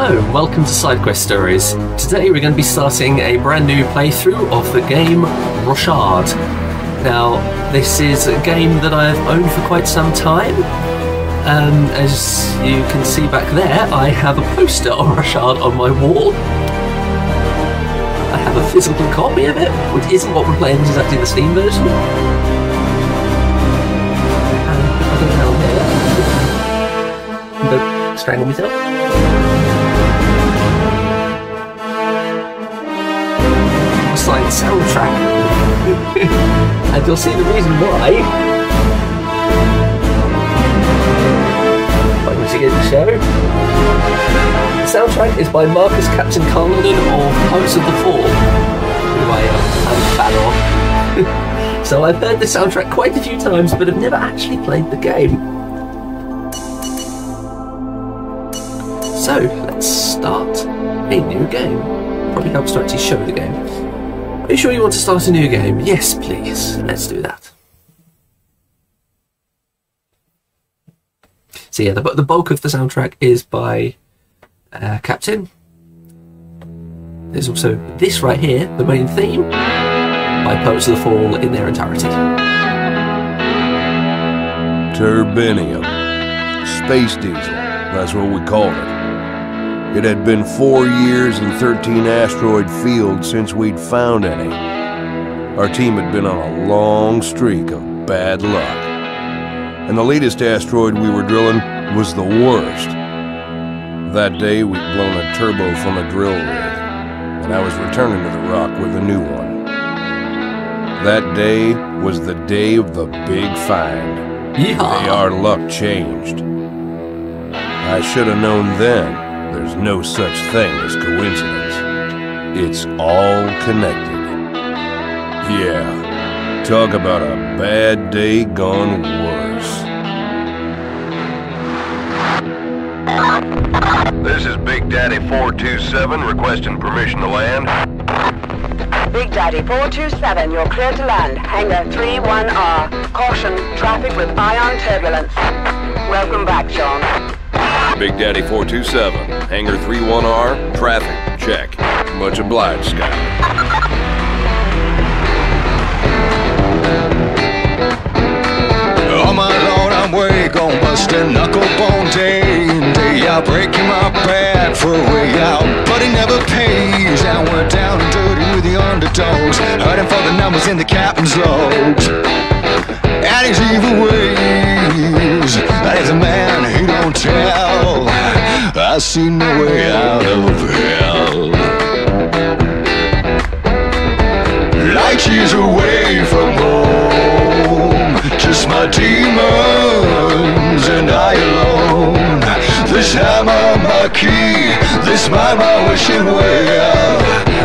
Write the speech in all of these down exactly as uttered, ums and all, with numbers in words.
Hello, welcome to Sidequest Stories. Today we're going to be starting a brand new playthrough of the game Rochard. Now, this is a game that I have owned for quite some time. Um, as you can see back there, I have a poster of Rochard on my wall. I have a physical copy of it, which isn't what we're playing, this is actually the Steam version. Strangle myself. It's like the soundtrack. And you'll see the reason why. If I can see it in the show. The soundtrack is by Markus Captain Kaarlonen of Poets of the Fall, who I am a fan of. So I've heard the soundtrack quite a few times, but have never actually played the game. So, let's start a new game. Probably helps to actually show the game. Are you sure you want to start a new game? Yes, please. Let's do that. So yeah, the, the bulk of the soundtrack is by uh, Captain. There's also this right here, the main theme, by Poets of the Fall in their entirety. Turbinium. Space diesel. That's what we called it. It had been four years and thirteen asteroid fields since we'd found any. Our team had been on a long streak of bad luck. And the latest asteroid we were drilling was the worst. That day, we'd blown a turbo from a drill rig, and I was returning to the rock with a new one. That day was the day of the big find. Yeehaw. The day our luck changed. I should have known then. There's no such thing as coincidence. It's all connected. Yeah, talk about a bad day gone worse. This is Big Daddy four two seven requesting permission to land. Big Daddy four two seven, you're clear to land. Hangar thirty-one R. Caution, traffic with ion turbulence. Welcome back, John. Big Daddy four two seven, Hangar thirty-one R, traffic, check. Much obliged, Skylar. Oh my lord, I'm way gon' bust a knuckle bone day. Day out breaking my back for a way out, but it never pays. And we're down and dirty with the underdogs, hurting for the numbers in the captain's logs. And his evil ways, that is a man he don't tell. I see no way out of hell. Like she's away from home, just my demons and I alone. This hammer, my key, this mind, my wishing well.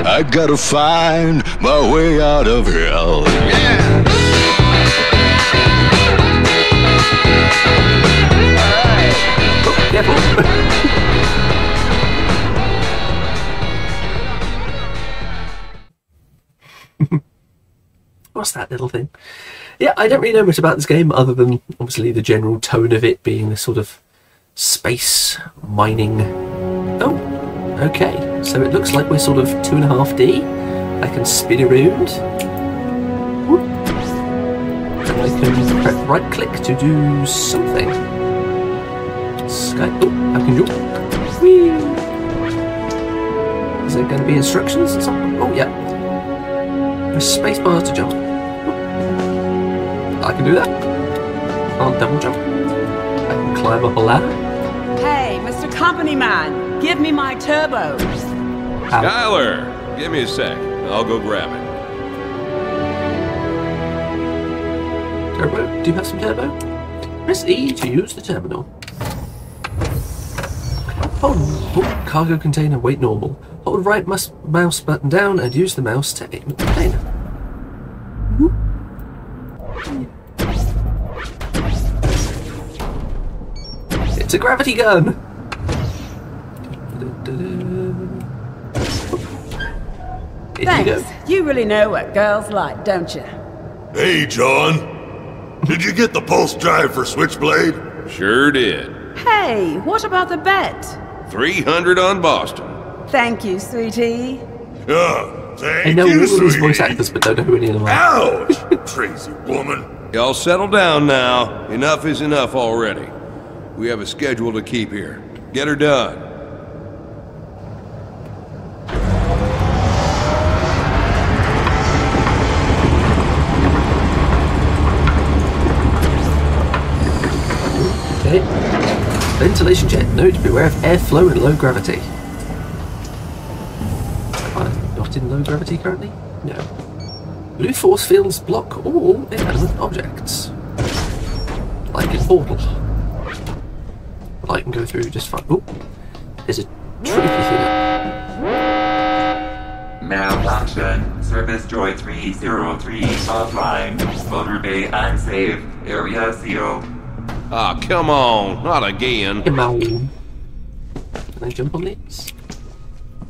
I gotta find my way out of hell. Yeah. What's that little thing? Yeah, I don't really know much about this game other than obviously the general tone of it being a sort of space mining. Oh, okay. So it looks like we're sort of two and a half D. I can spin around. I can right click to do something. Sky. Oh, I can do. Whee! Is there going to be instructions or something? Oh, yeah. Press spacebar to jump. I can do that. I'll double jump. I can climb up a ladder. Hey, Mister Company Man, give me my turbo. Skylar, give me a sec. I'll go grab it. Turbo? Do you have some turbo? Press E to use the terminal. Hold oh, cargo container, weight normal. Hold right mouse mouse button down and use the mouse to aim at the container. Mm-hmm. It's a gravity gun! Here Thanks. You, go. You really know what girls like, don't you? Hey, John! Did you get the pulse drive for Switchblade? Sure did. Hey, what about the bet? three hundred on Boston. Thank you, sweetie. Oh, thank I know you, all these voice actors, but don't know who any of them are. Ouch! Crazy woman. Y'all settle down now. Enough is enough already. We have a schedule to keep here. Get her done. Okay. Ventilation jet. Note, beware of airflow and low gravity. In low gravity currently? No. Blue force fields block all inanimate objects. Like a portal. I can go through just fine. Oh, there's a tricky thing up. Malfunction. Service droid three zero three offline. Thunder Bay unsafe. Area sealed. Ah, oh, come on. Not again. Come on. Can I jump on these?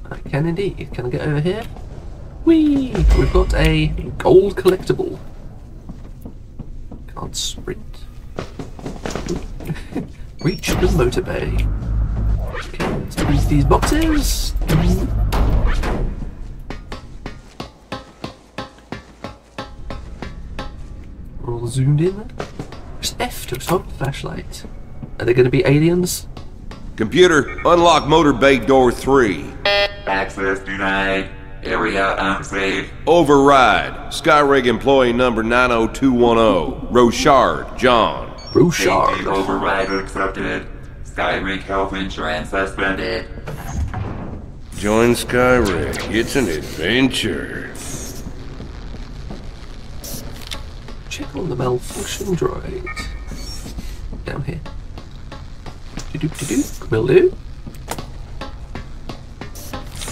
I can indeed. Can I get over here? Whee! We've got a gold collectible. Can't sprint. Reach the motor bay. Okay, let's use these boxes. We're all zoomed in. Press F to stop the flashlight. Are there going to be aliens? Computer, unlock motor bay door three. Access denied. Area unsafe. Override. Skyrig employee number nine oh two one oh. Rochard, John. Rochard. Override accepted. Skyrig health insurance suspended. Join Skyrig. It's an adventure. Check on the malfunction droid. Down here. Do do do do. Will do.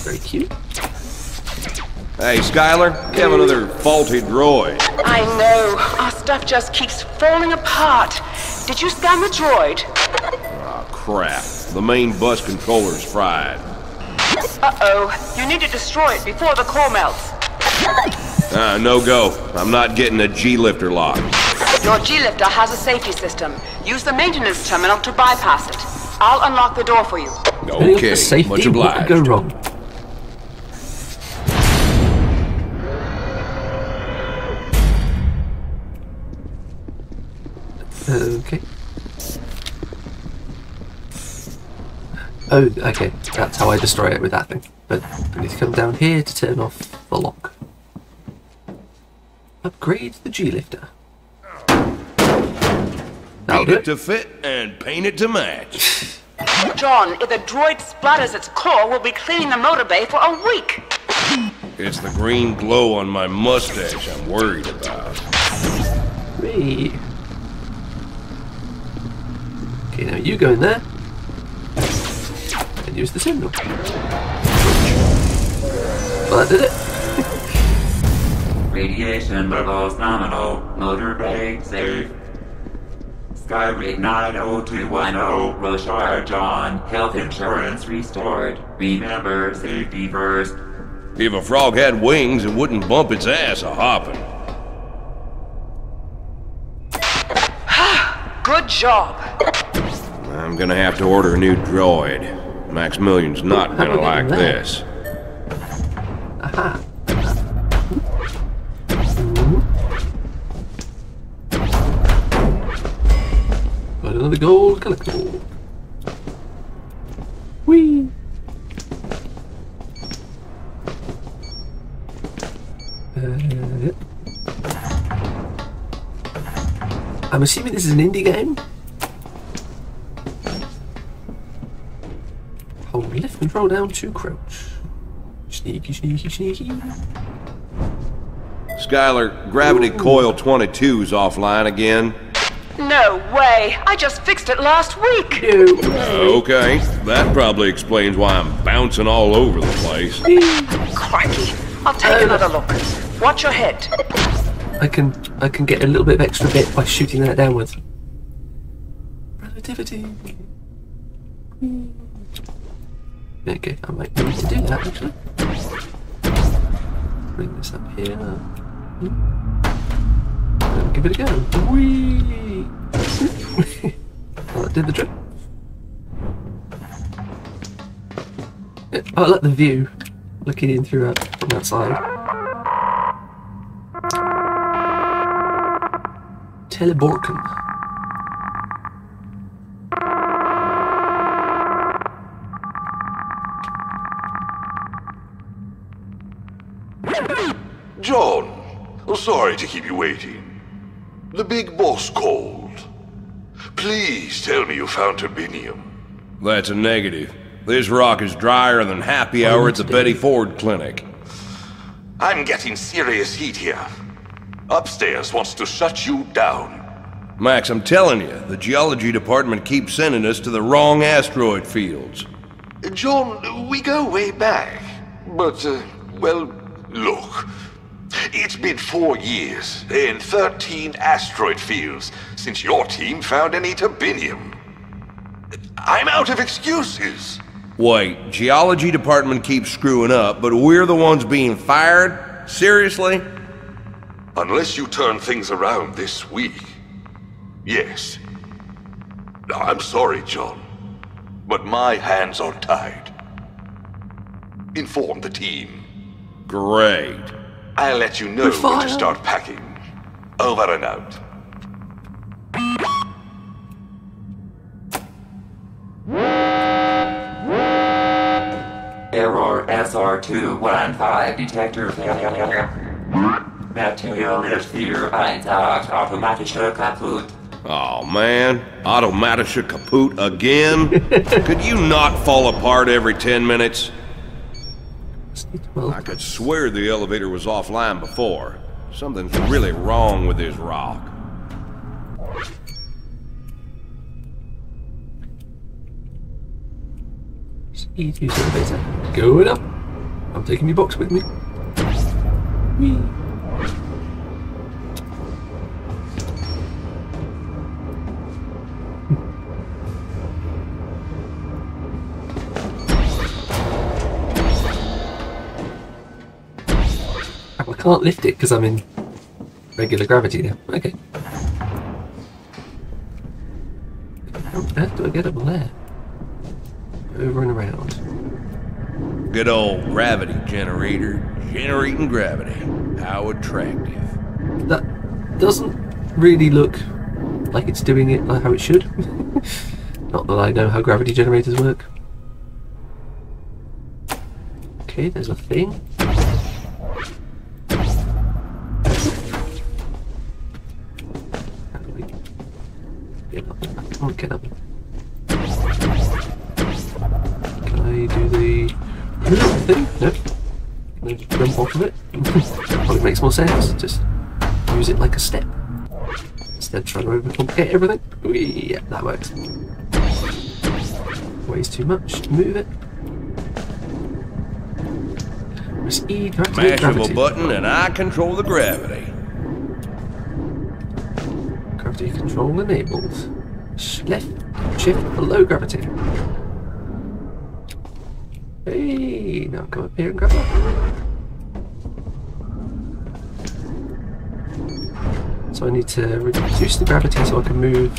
Very cute. Hey, Skylar, you have another faulty droid. I know. Our stuff just keeps falling apart. Did you scan the droid? Ah, oh, crap. The main bus controller's fried. Uh-oh. You need to destroy it before the core melts. Ah, uh, no go. I'm not getting a G-Lifter lock. Your G-Lifter has a safety system. Use the maintenance terminal to bypass it. I'll unlock the door for you. Okay, safety, much obliged. What could go wrong? Okay. Oh, okay. That's how I destroy it with that thing. But I need to come down here to turn off the lock. Upgrade the G-Lifter. Paint it to fit and paint it to match. John, if the droid splatters its core, we'll be cleaning the motor bay for a week. It's the green glow on my mustache I'm worried about. Whee. Okay, now you go in there and use the signal. Well, that did it. Radiation levels nominal. Motor bay safe. Skyrig nine oh two one oh. Rochard John. Health insurance restored. Remember, safety first. If a frog had wings, it wouldn't bump its ass a hopping. Good job. I'm gonna have to order a new droid. Maximilian's not gonna like this. Aha. Got another gold collectible. Whee! Uh, I'm assuming this is an indie game? Hold left control down to crouch. Sneaky, sneaky, sneaky. Skylar, gravity Ooh. coil twenty-two's offline again. No way! I just fixed it last week! No. Uh, okay, that probably explains why I'm bouncing all over the place. Crikey! I'll take um, another look. Watch your head. I can I can get a little bit of extra bit by shooting that downwards. Relativity. Okay, I might need to do that actually. Bring this up here. And give it a go. Whee! Well, that did the trick. I like the view looking in through it from that side. Teleborkum. John, sorry to keep you waiting. The big boss called. Please tell me you found Turbinium. That's a negative. This rock is drier than happy hour at the Betty Ford Clinic. I'm getting serious heat here. Upstairs wants to shut you down. Max, I'm telling you, the geology department keeps sending us to the wrong asteroid fields. John, we go way back. But, uh, well, look. It's been four years and thirteen asteroid fields since your team found any Turbinium. I'm out of excuses. Wait, geology department keeps screwing up, but we're the ones being fired? Seriously? Unless you turn things around this week. Yes. I'm sorry, John, but my hands are tied. Inform the team. Great. I'll let you know when to start packing. Over and out. Error S R two one five detector failure. Material is fear finds out automatische kaput. Oh man, automatische kaput again? Could you not fall apart every ten minutes? I could swear the elevator was offline before. Something's really wrong with this rock. E two's elevator. Going up. I'm taking your box with me. Whee. I can't lift it because I'm in regular gravity now. Okay. How on earth do I get up there? Over and around. Good old gravity generator. Generating gravity. How attractive. That doesn't really look like it's doing it like how it should. Not that I know how gravity generators work. Okay, there's a thing. Get up. Can I do the thing? Nope. Can I just jump off of it? Probably makes more sense. Just use it like a step. Instead of trying to overcomplicate everything. Whee, yeah, that works. Weighs too much. Move it. Press E to activate gravity. Mashable button and I control the gravity. Gravity control enabled. Left shift below gravity. Hey, now come up here and grab that. So I need to reduce the gravity so I can move.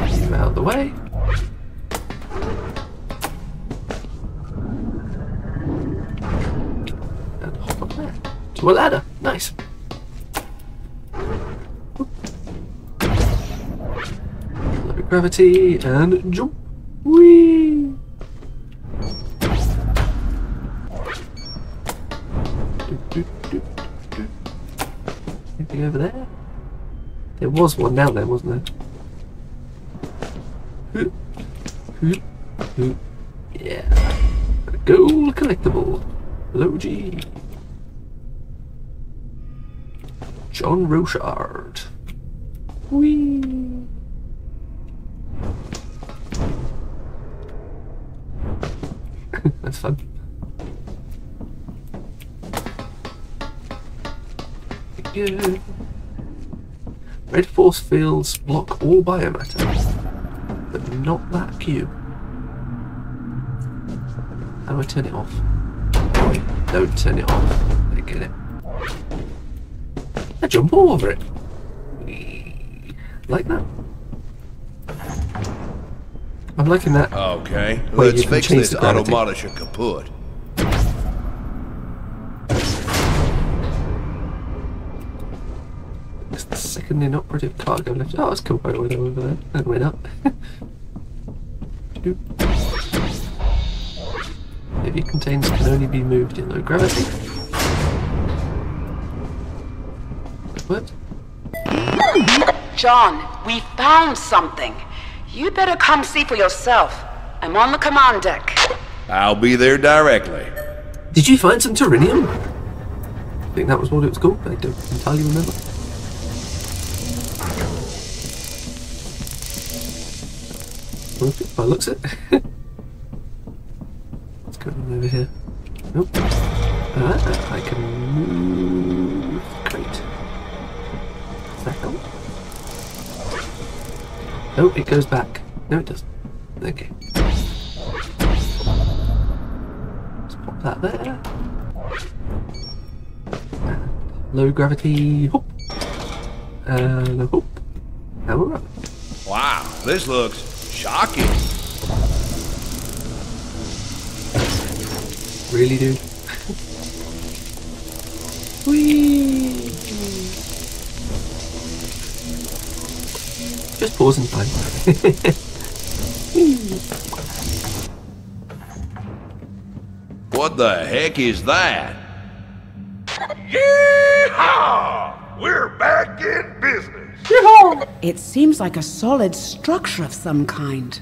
Move out of the way. And hop up there. To a ladder. Nice. Gravity and jump. Whee! Anything over there? There was one down there, wasn't there? Yeah. Gold collectible. Hello, G. John Rochard. Whee! That's fun. Yeah. Red force fields block all biomatter, but not that cube. How do I turn it off? Don't turn it off. I get it. I jump all over it. Like that. I'm liking that. Okay. Wait, let's fix this auto monitor kaput. It's the second inoperative cargo lift. Oh, that's cool. Right over there. That went up. Heavy containers can only be moved in low gravity. What? John, we found something. You'd better come see for yourself. I'm on the command deck. I'll be there directly. Did you find some Turbinium? I think that was what it was called. I don't entirely remember. By looks it. What's going on over here? Nope. Ah, I can move the crate. Back on. No, oh, it goes back. No, it doesn't. Okay. Let's pop that there. And low gravity hop. And a hop. And we're up. Wow, this looks shocking. Really, dude? Whee! Just pause and time. What the heck is that? Yeehaw! We're back in business. It seems like a solid structure of some kind.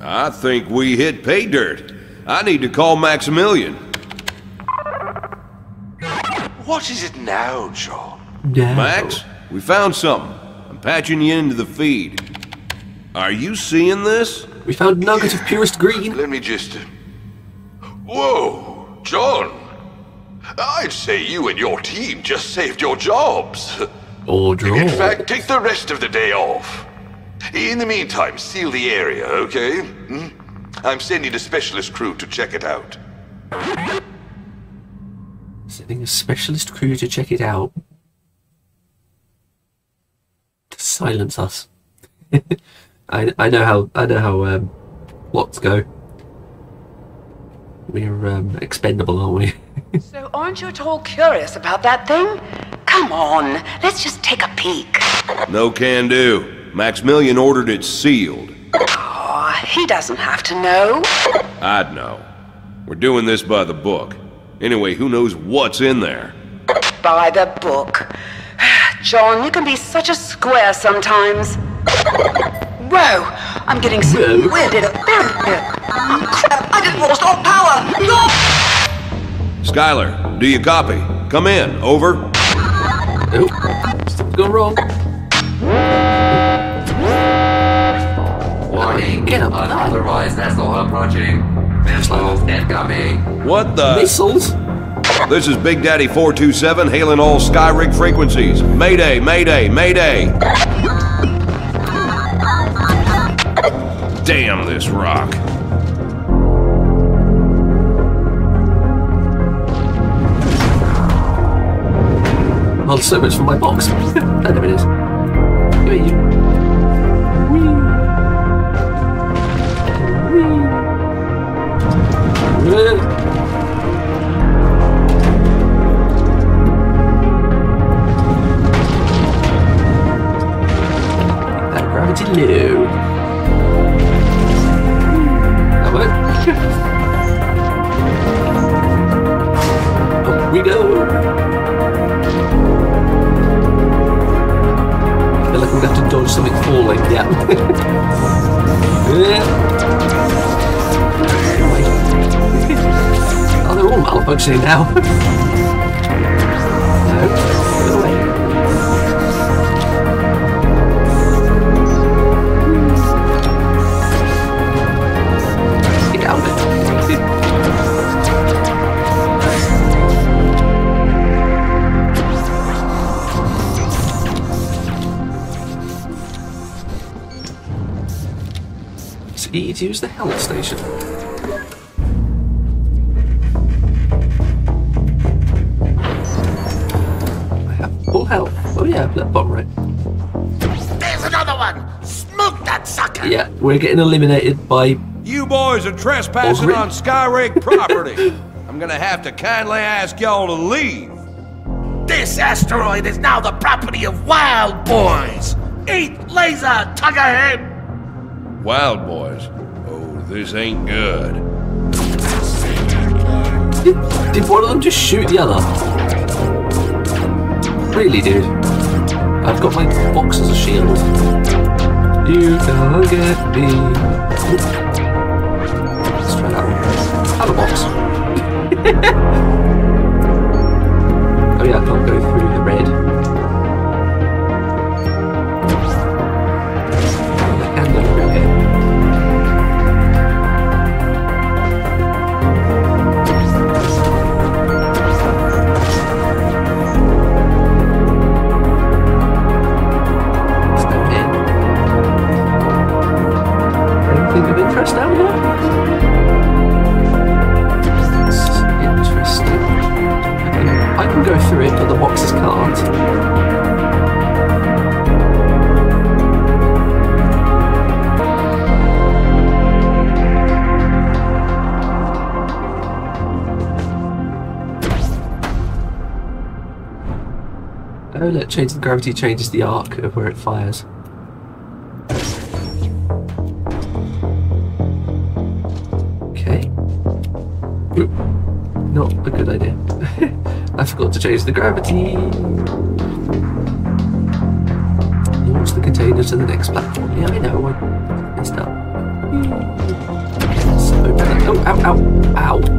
I think we hit pay dirt. I need to call Maximilian. What is it now, John? No. Max, we found something. I'm patching you into the feed. Are you seeing this? We found nuggets of purest green. Let me just... Whoa, John. I'd say you and your team just saved your jobs. In fact, take the rest of the day off. In the meantime, seal the area, okay? Hmm? I'm sending a specialist crew to check it out. Sending a specialist crew to check it out? To silence us. I, I know how I know how um, plots go. We're um, expendable, aren't we? So aren't you at all curious about that thing? Come on, let's just take a peek. No can do. Maximilian ordered it sealed. Oh, he doesn't have to know. I'd know. We're doing this by the book. Anyway, who knows what's in there? By the book. John, you can be such a square sometimes. Whoa, I'm getting so weird in a barrier. Crap, I just lost all power. No! Skylar, do you copy? Come in, over. Nope. Something's gone wrong. Warning. Get up. Unauthorized vessel approaching. Missiles incoming. What the? Missiles? This is Big Daddy four two seven hailing all Skyrig frequencies. Mayday, mayday, mayday. Damn this rock. Well, so much for my box. That never is. Come here, you. That gravity low. That worked. Up we go. Like we're going to have to dodge something falling. Yeah. Oh, they're all malfunctioning now. No. Get down there. E to use the health station. I have full health. Oh yeah, I've left bomb right. There's another one! Smoke that sucker! Yeah, we're getting eliminated by... You boys are trespassing on Skyrig property. I'm gonna have to kindly ask y'all to leave. This asteroid is now the property of Wild Boys. Eat laser, tug ahead. Wild Boys? Oh, this ain't good. Did, did one of them just shoot the other? Really, dude? I've got my box as a shield. You can't get me. Let's try that one. Have a box. Oh yeah, I can't go through the red. I can go through here. It's not in. Anything of interest down here? I can go through it, but the boxes can't. Oh, look, change the gravity changes the arc of where it fires. Okay. Oop. Not a good idea. I forgot to change the gravity. Launch the container to the next platform. Yeah, I know. I messed up. Let's open it. Oh, ow, ow, ow.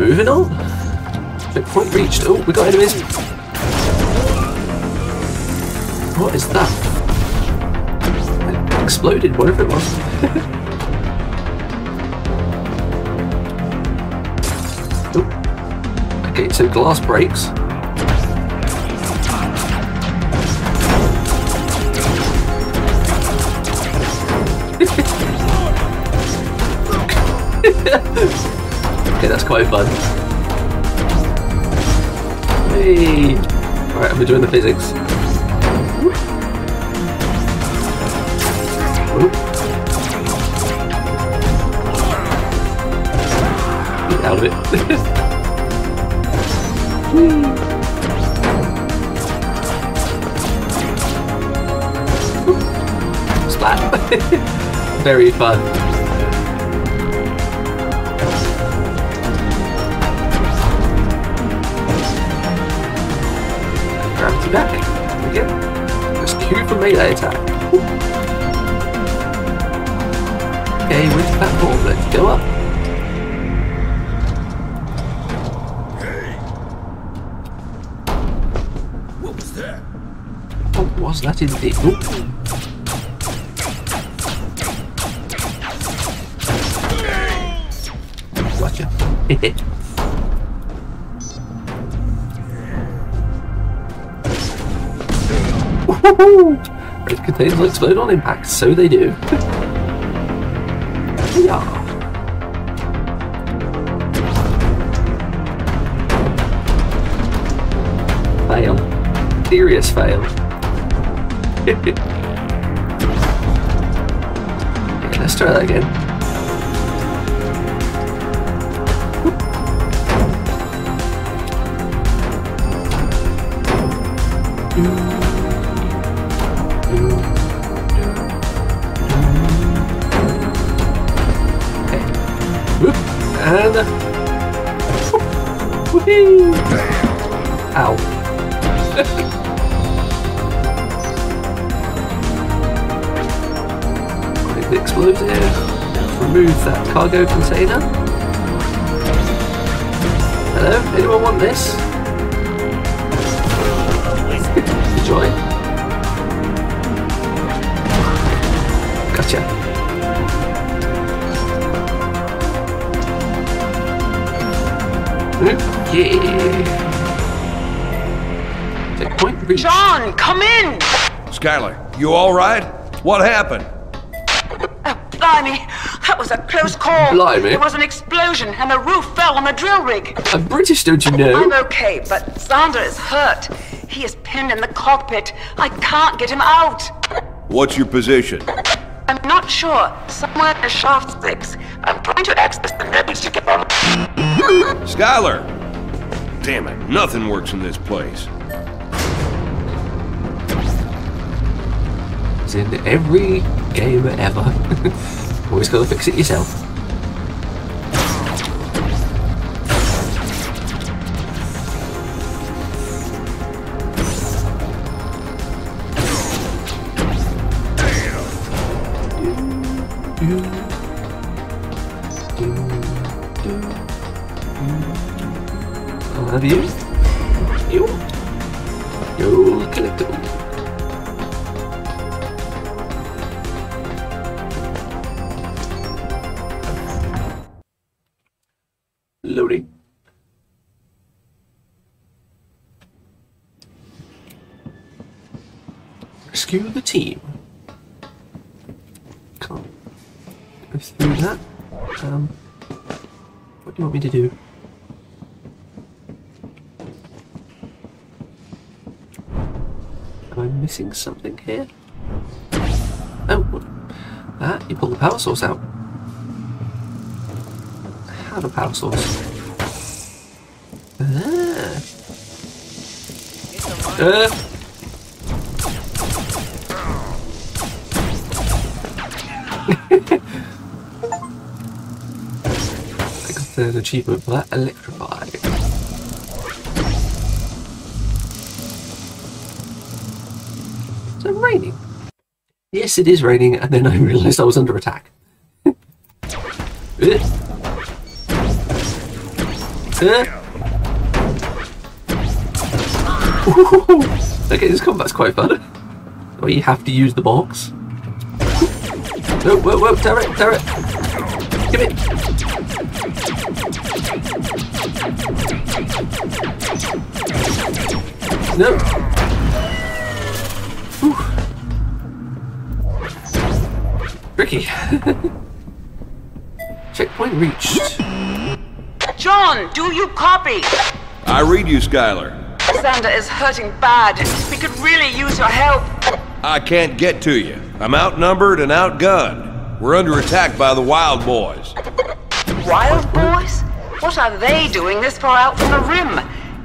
Moving on. Checkpoint reached. Oh, we got enemies. What is that? It exploded, whatever it was. Oh. Okay, so glass breaks. Okay, that's quite fun. Hey! Alright, I'm enjoying the physics. Get out of it. Splat! Very fun. Back again. That's Q for melee attack. Ooh. Okay, with the platform, let's go up. Hey, what was that? What was that indeed? Ooh. Watch it. Red containers will explode on impact, so they do. Yeah. Fail. Serious fail. Okay, let's try that again. And woohoo! Ow. Click the explosive. Remove that cargo container. Hello? Anyone want this? Enjoy. Gotcha. Yeah. Checkpoint reached. John, come in! Skylar, you alright? What happened? Oh, blimey. That was a close call. Blimey. There was an explosion and the roof fell on the drill rig. I'm British, don't you know? I'm okay, but Xander is hurt. He is pinned in the cockpit. I can't get him out. What's your position? I'm not sure. Somewhere in shaft six. I'm trying to access the nebulae to get on. Skylar! Damn it, nothing works in this place. It's in every game ever. Always gotta fix it yourself. Have you? You? You collectible. Loading. Rescue the team. Can't go through that. Um, what do you want me to do? I'm missing something here. Oh, that, you pull the power source out. How the power source? Ah. Uh. I got an achievement for that, electrify. Raining. Yes, it is raining, and then I realised I was under attack. Huh? Okay, this combat's quite fun. Oh, you have to use the box. No, whoa, whoa, tear it, tear it. Give it. No. Whew. Tricky. Checkpoint reached. John, do you copy? I read you, Skylar. Xander is hurting bad. We could really use your help. I can't get to you. I'm outnumbered and outgunned. We're under attack by the Wild Boys. Wild Boys? What are they doing this far out from the rim?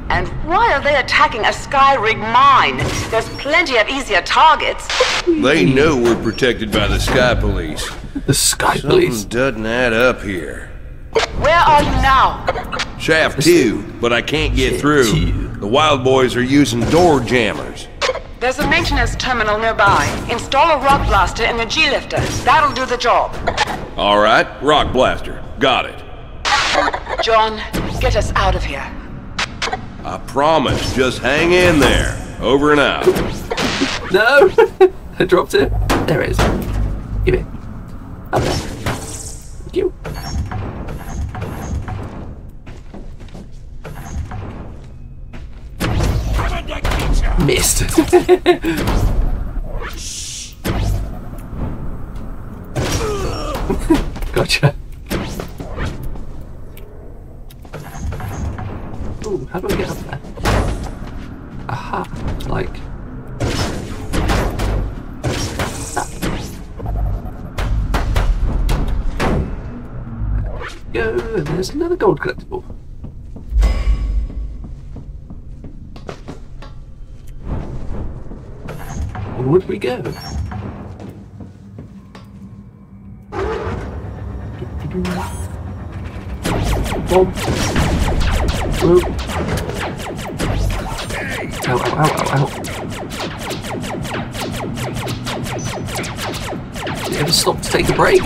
And why are they attacking a Skyrig mine? There's plenty of easier targets. They know we're protected by the Sky Police. The Sky Police? Something doesn't add up here. Where are you now? Shaft two, but I can't get through. The Wild Boys are using door jammers. There's a maintenance terminal nearby. Install a Rock Blaster in the G-Lifter. That'll do the job. All right, Rock Blaster. Got it. John, get us out of here. I promise. Just hang in there. Over and out. No! I dropped it. There it is. Give it. Up there. Thank you. Missed. Gotcha. Ooh, how do I get up there? Aha, like that. Go, and there's another gold collectible. Would we go? Boom. Boom. Ow, ow, ow, ow, ow. Did you ever stop to take a break?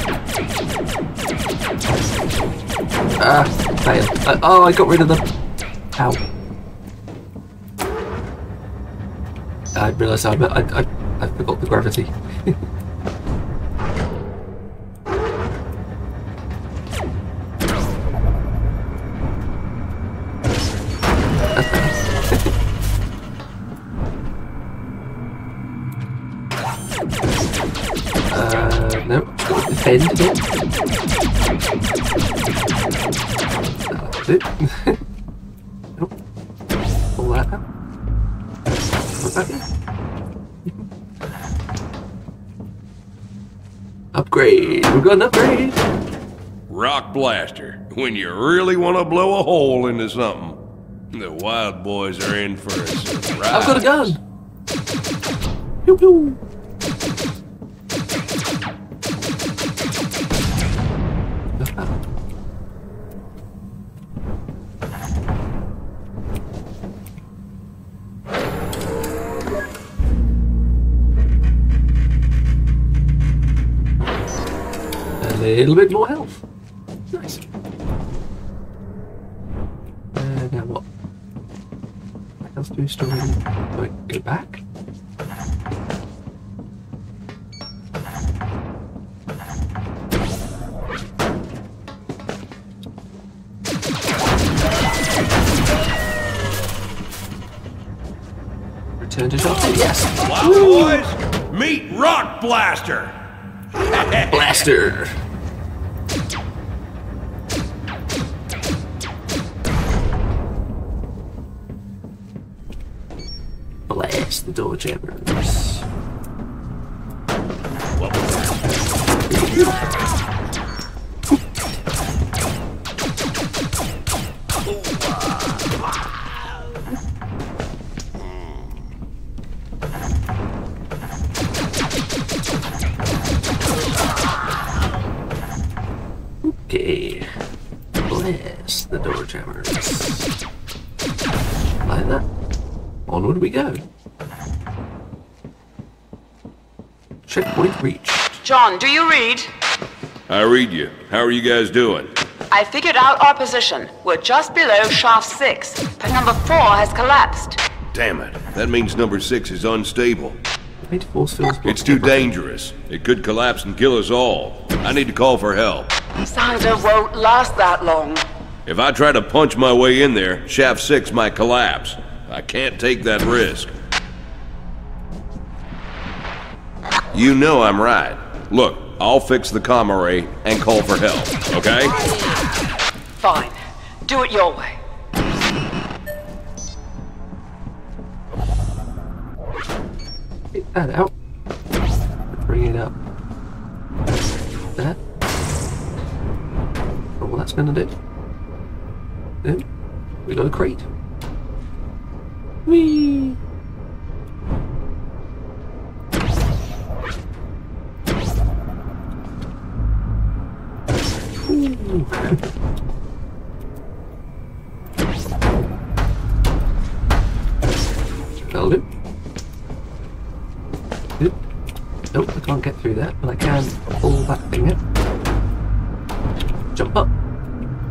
Ah, fail. Uh, oh, I got rid of them. Ow. I realised I... I, I I forgot the gravity. uh, no, defend it. That's it. Nope. Pull that out. Put that in. Upgrade. We've got an upgrade. Rock Blaster. When you really want to blow a hole into something, the Wild Boys are in for a surprise. I've got a gun. Pew, pew. A little bit more health. Nice. Uh, now what? Health boost already. Right, go back. Return to shelter. Yes. Wild Boys, meet Rock Blaster. Blaster. The door jammers. Okay. Bless the door jammers. Like that. Onward we go. Checkpoint reached. John, do you read? I read you. How are you guys doing? I figured out our position. We're just below shaft six, but number four has collapsed. Damn it. That means number six is unstable. It's too dangerous. It could collapse and kill us all. I need to call for help. Xander won't last that long. If I try to punch my way in there, shaft six might collapse. I can't take that risk. You know I'm right. Look, I'll fix the comm array and call for help, okay? Fine. Do it your way. Take that out. Bring it up. That. Oh, well, that's gonna do. Then we got a crate. Whee! Ooh. That'll do. Nope, oh, I can't get through that, but I can pull that thing up. Jump up.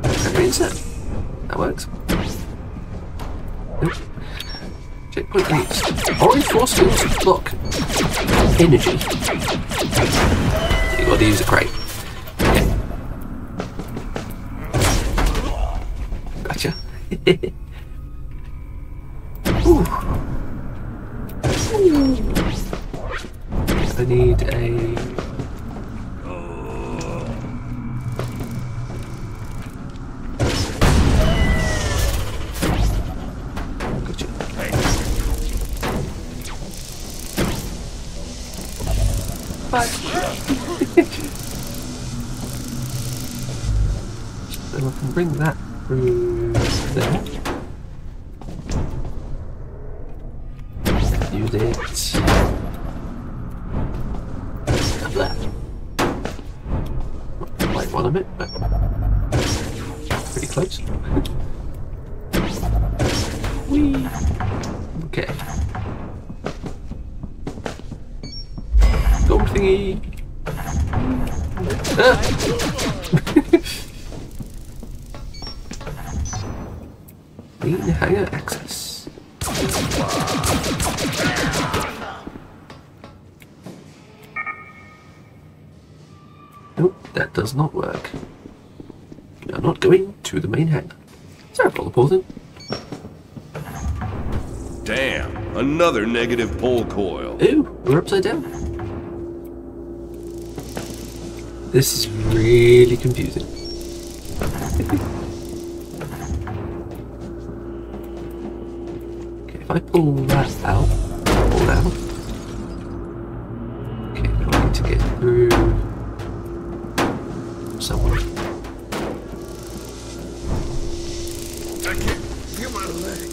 Okay, insert. That works. Nope. Checkpoint needs. Orange force field to block energy. You gotta use a crate. Gotcha. Ooh. Ooh. I need a... Gotcha. So I can bring that through there. Use it. That. Not quite one of it, but pretty close. Whee! Okay. Gold thingy! Ah. Need hangar access. Nope, that does not work. We are not going to the main hangar. Sorry for the pausing. Damn, another negative pull coil. Ooh, we're upside down. This is really confusing. Okay, if I pull that out, pull out. Okay, now I need to get through. Somewhere. I can't feel my leg.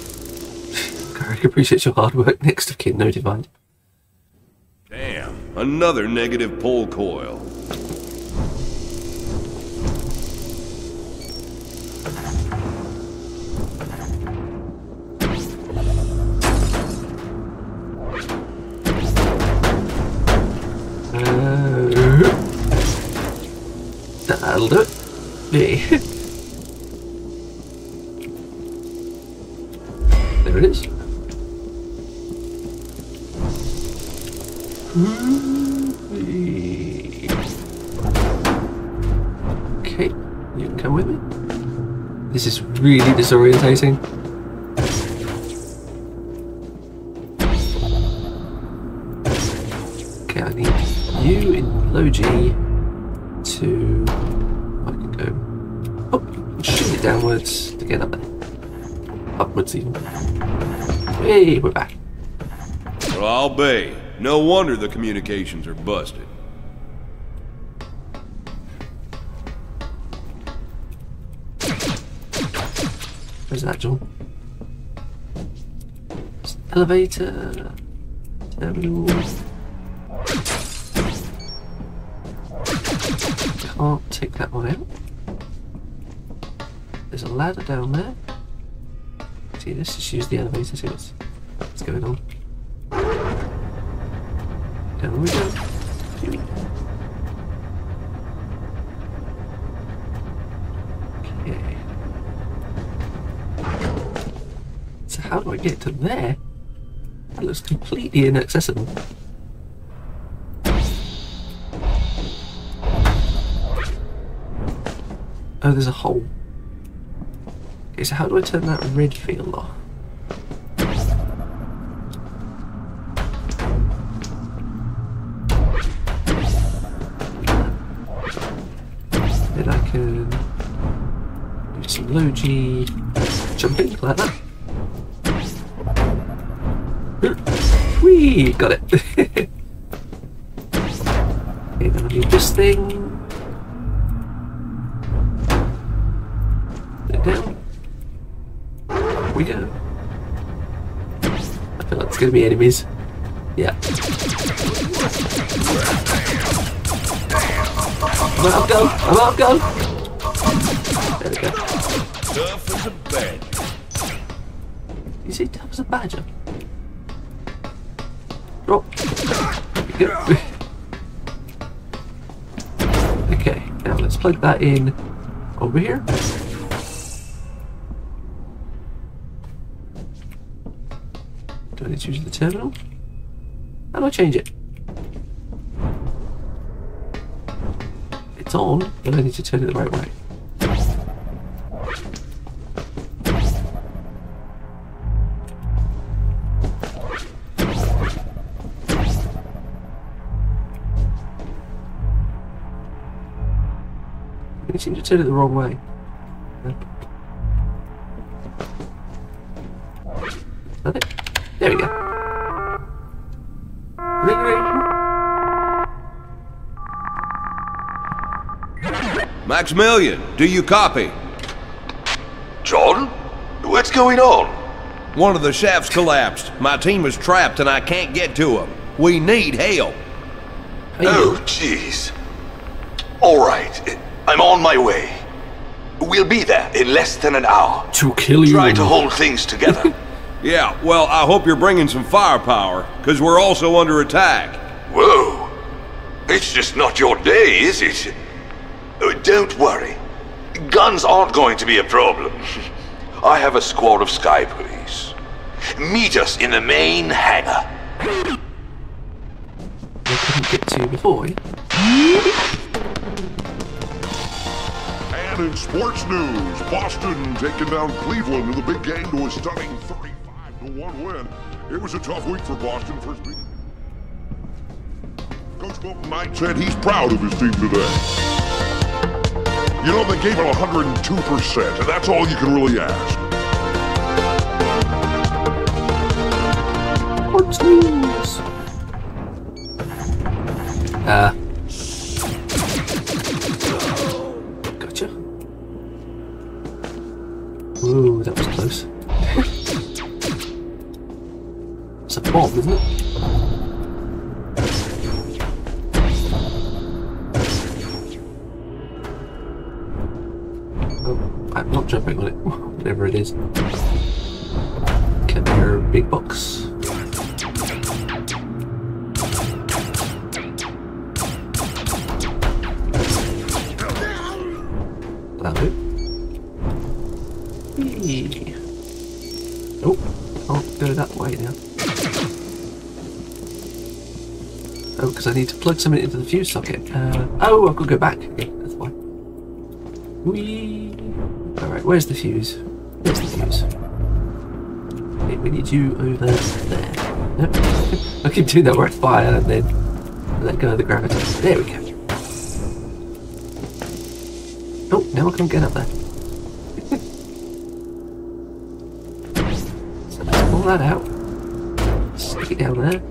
Skyrig appreciates your hard work. Next of kin notified. Damn, another negative pull coil. That'll do it. Yeah. There it is. Okay, you can come with me. This is really disorientating. Okay, I need you in low G to... downwards to get up there. Upwards even. Hey, we're back. Well, I'll be. No wonder the communications are busted. Where's that, John? Elevator. Terminal. Can't take that one out. There's a ladder down there. See, let's just use the elevator, see what's, what's going on. Down we go. Okay. So how do I get to there? That looks completely inaccessible. Oh, there's a hole. Okay, so how do I turn that red field off? Then I can do some low G jumping like that. Whee! Got it. Okay, then I need this thing. Down. We go. I feel like there's gonna be enemies. Yeah. I'm out of gun! I'm out of gun! There we go. Tough as a badger. You see, tough as a badger. Drop. There we go. Okay, now let's plug that in over here. Do I need to use the terminal? How do I change it? It's on, but I need to turn it the right way. I seem to turn it the wrong way. Is that it? There we go. Ring ring. Maximilian, do you copy? John? What's going on? One of the shafts collapsed. My team is trapped and I can't get to them. We need help. Oh, jeez. All right. I'm on my way. We'll be there in less than an hour. To kill you. Try to hold things together. Yeah, well, I hope you're bringing some firepower, because we're also under attack. Whoa. It's just not your day, is it? Oh, don't worry. Guns aren't going to be a problem. I have a squad of Sky Police. Meet us in the main hangar. I couldn't get to before. And in sports news, Boston taking down Cleveland with a big game to a stunning three. One win. It was a tough week for Boston. First week. Coach Bolton Knight said he's proud of his team today. You know, they gave it one hundred two percent, and that's all you can really ask. What's news? Ah. Uh. Gotcha. Ooh, that was close. A bomb, isn't it? Oh, I'm not jumping on it, whatever it is. Can hear a big box. That'll do. Oh, can't go that way now. Oh, because I need to plug something into the fuse socket. Uh, oh, I've got to go back. Okay, that's why. Whee! Alright, where's the fuse? Where's the fuse? Okay, we need you over there. Nope. I keep doing that where I fire and then let go of the gravity. There we go. Oh, now I can't get up there. So let's pull that out. Stick it down there.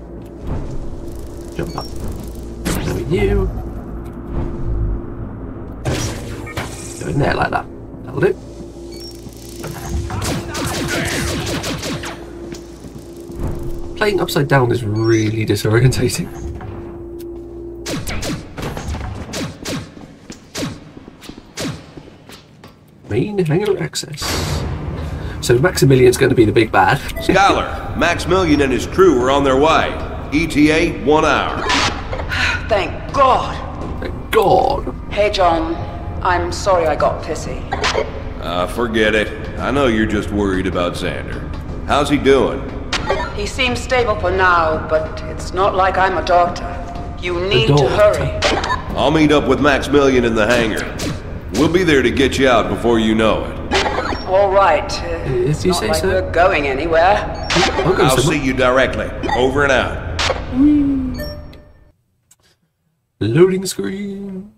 Jump up. Now you. Go in there like that. That'll do. Playing upside down is really disorientating. Main hangar access. So Maximilian's going to be the big bad. Skylar, Maximilian and his crew are on their way. E T A, one hour. Thank God. Thank God. Hey, John. I'm sorry I got pissy. Uh, forget it. I know you're just worried about Xander. How's he doing? He seems stable for now, but it's not like I'm a doctor. You need to hurry. I'll meet up with Maximilian in the hangar. We'll be there to get you out before you know it. All right. Uh, is he not like so? We're going anywhere. I'll see you directly. Over and out. Mm. Loading screen.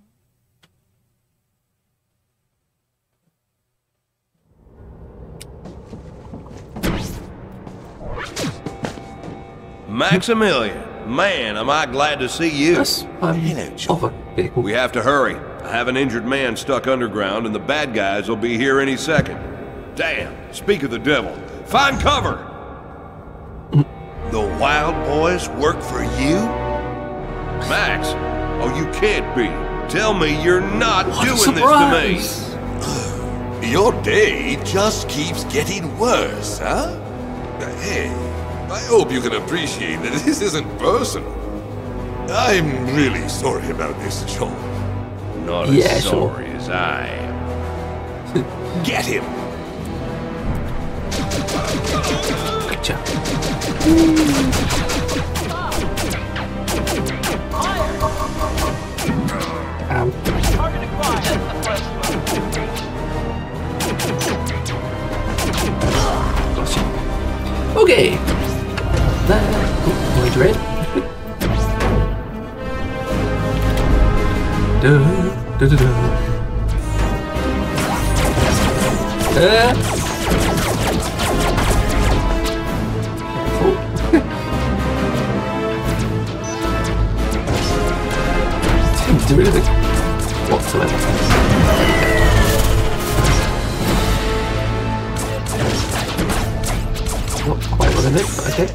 Maximilian, man, am I glad to see you. Yes, I'm over. We have to hurry. I have an injured man stuck underground, and the bad guys will be here any second. Damn, speak of the devil. Find cover! The Wild Boys work for you? Max, oh, you can't be. Tell me you're not what doing this to me. Your day just keeps getting worse, huh? Hey. I hope you can appreciate that this isn't personal. I'm really sorry about this, Joel. Not yeah, as sorry sure. as I am. Get him! Gotcha. Ow. Target acquired. That's the first one. Okay. That. Oh, wait, right? Duh, duh, duh, duh. Uh. Oh. Didn't do anything whatsoever. Not quite what I meant, but okay.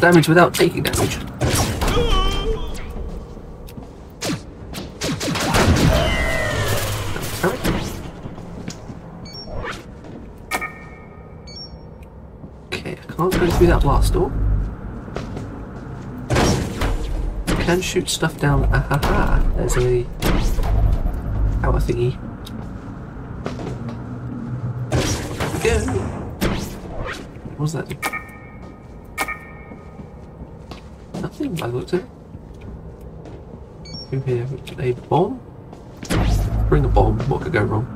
Damage without taking damage. Sorry. Okay, I can't go through that last door. I can shoot stuff down. Ahaha! There's a power thingy. Go. What was that? I looked at it. Here, a bomb? Bring a bomb, what could go wrong?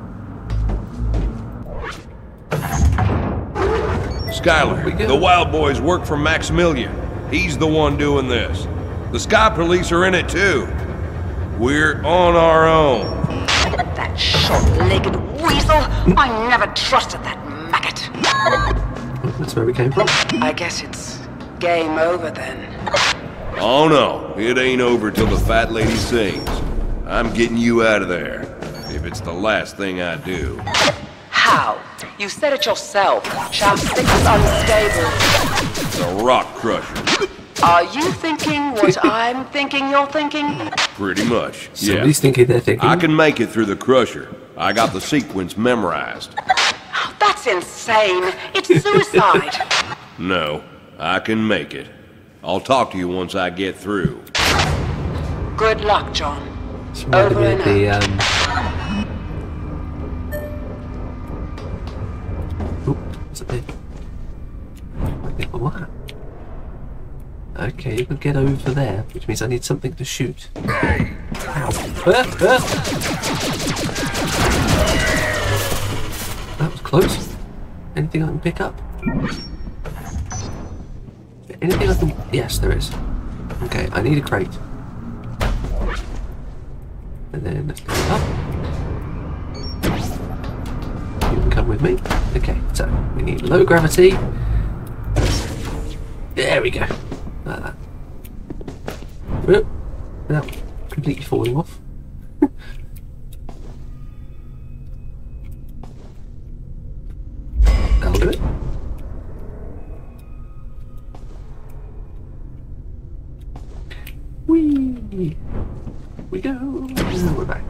Skylar, the Wild Boys work for Maximilian. He's the one doing this. The Sky Police are in it too. We're on our own. That short-legged weasel! I never trusted that maggot. That's where we came from. I guess it's game over then. Oh no, it ain't over till the fat lady sings. I'm getting you out of there, if it's the last thing I do. How? You said it yourself. Chopstick is unstable. It's a rock crusher. Are you thinking what I'm thinking you're thinking? Pretty much, yeah. Somebody's thinking they're thinking. I can make it through the crusher. I got the sequence memorized. Oh, that's That's insane. It's suicide. No, I can make it. I'll talk to you once I get through. Good luck, John. It's Over and the, out. Um... Oop, what's it there? What? Okay, you can get over there, which means I need something to shoot. Ow. Ah, ah. That was close. Anything I can pick up? Anything I can... Yes, there is. Okay, I need a crate. And then let's pick it up. You can come with me. Okay, so we need low gravity. There we go. Like that. Whoop. Without completely falling off. That'll do it. Whee! We go. And we're back.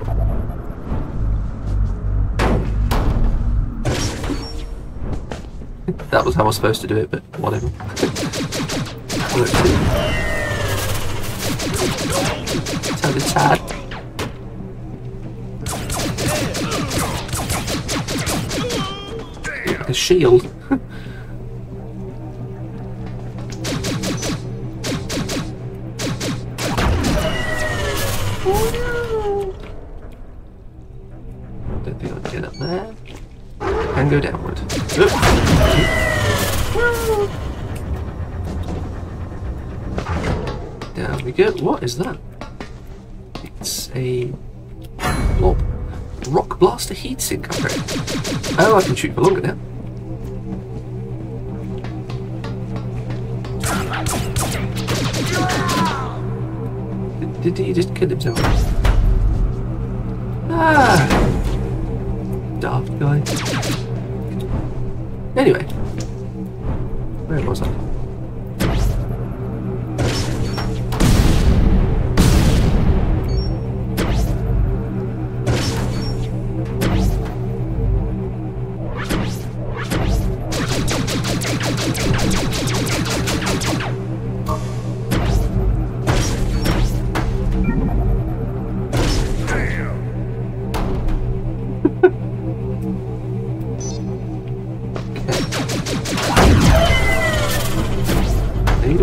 That was how I was supposed to do it, but whatever. Tell the tad. Like a shield. Don't think I can get up there. And go downward. Down we go. What is that? It's a oh, Rock Blaster heatsink upgrade. Oh, I can shoot for longer now. Did, did he just kill himself? Ah! Daft guy. Anyway, where was I?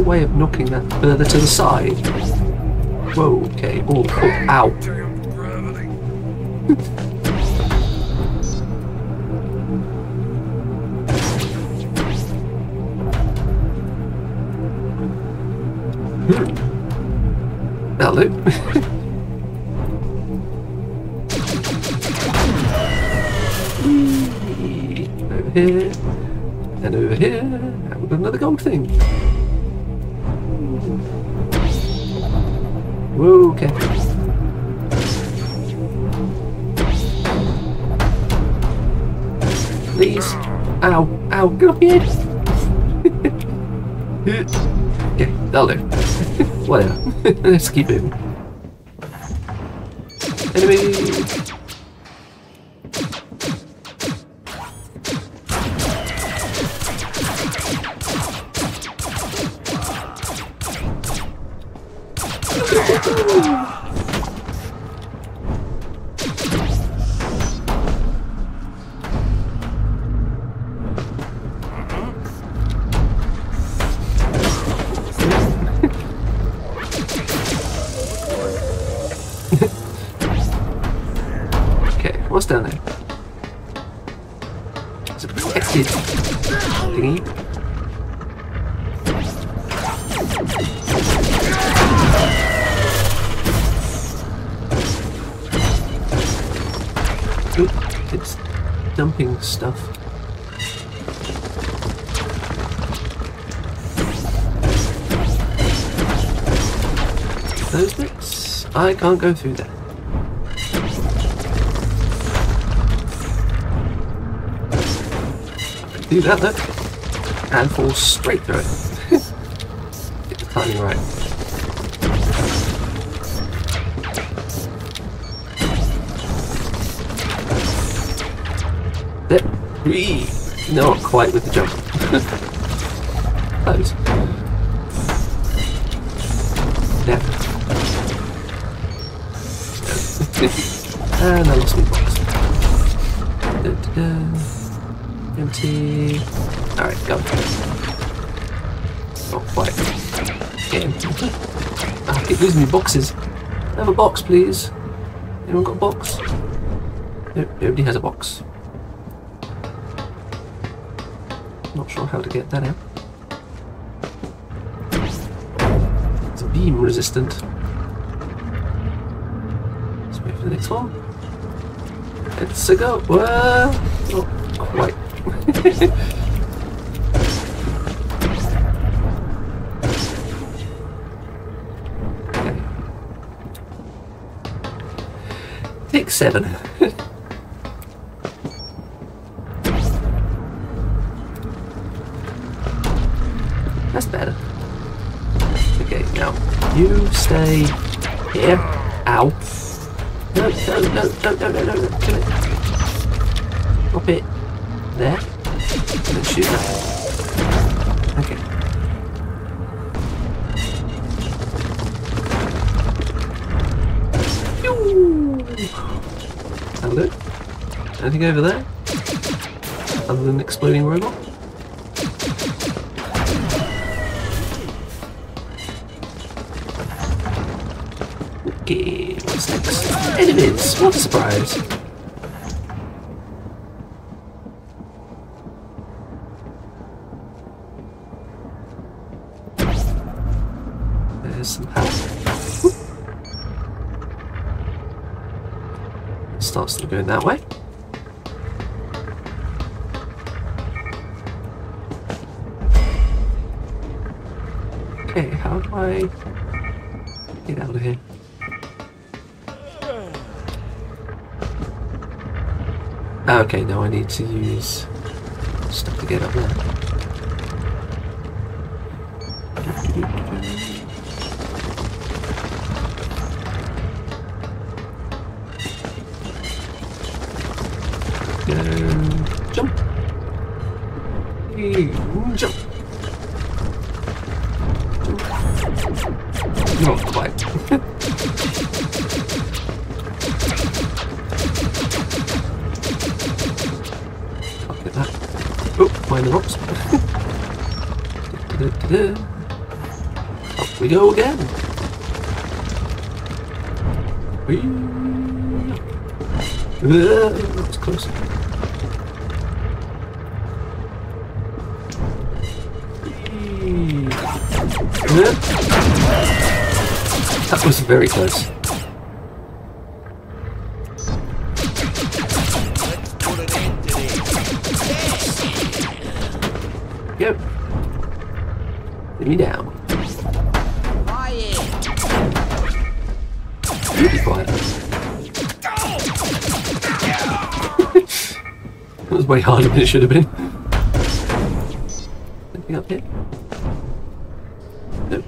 Way of knocking that further to the side. Whoa, okay. Oh, oh ow. Hello. Over here. And over here. And we've got another gold thing. Whoa, okay. Please. Ow, ow, get off your head. Okay, that'll do. Whatever. Let's keep moving. Enemy. Down there. It's a protected thingy. Oop, it's dumping stuff. Those bricks? I can't go through there. Do that, look, and fall straight through it. Get the timing right. There. Whee! Not quite with the jump. Close. Yeah. And I lost my box. Da -da -da. Empty. Alright, go. Not quite. Game. I keep losing my boxes. I have a box, please. Anyone got a box? Nope, nobody has a box. Not sure how to get that out. It's beam resistant. Let's wait for the next one. Let's go. Whoa! Not quite. Okay. Take seven. That's better. Okay, now you stay here. Ow. No, no, no, no, no, no, no, no. Drop it. There. Let's shoot that. Okay. That'll do it. Anything over there? Other than exploding robot? Okay, what's next? Enemies! What a surprise! There's some health. Starts to go that way. Okay, how do I get out of here? Okay, now I need to use stuff to get up there. Go. Jump! Jump! Not quite. Oh, find the rocks. Da, da, da, da. Up we go again. Whee. Uh, that was close. Uh, that was very close. Yep. Let me down. You be quiet. That was way harder than it should have been. Anything up here? Nope.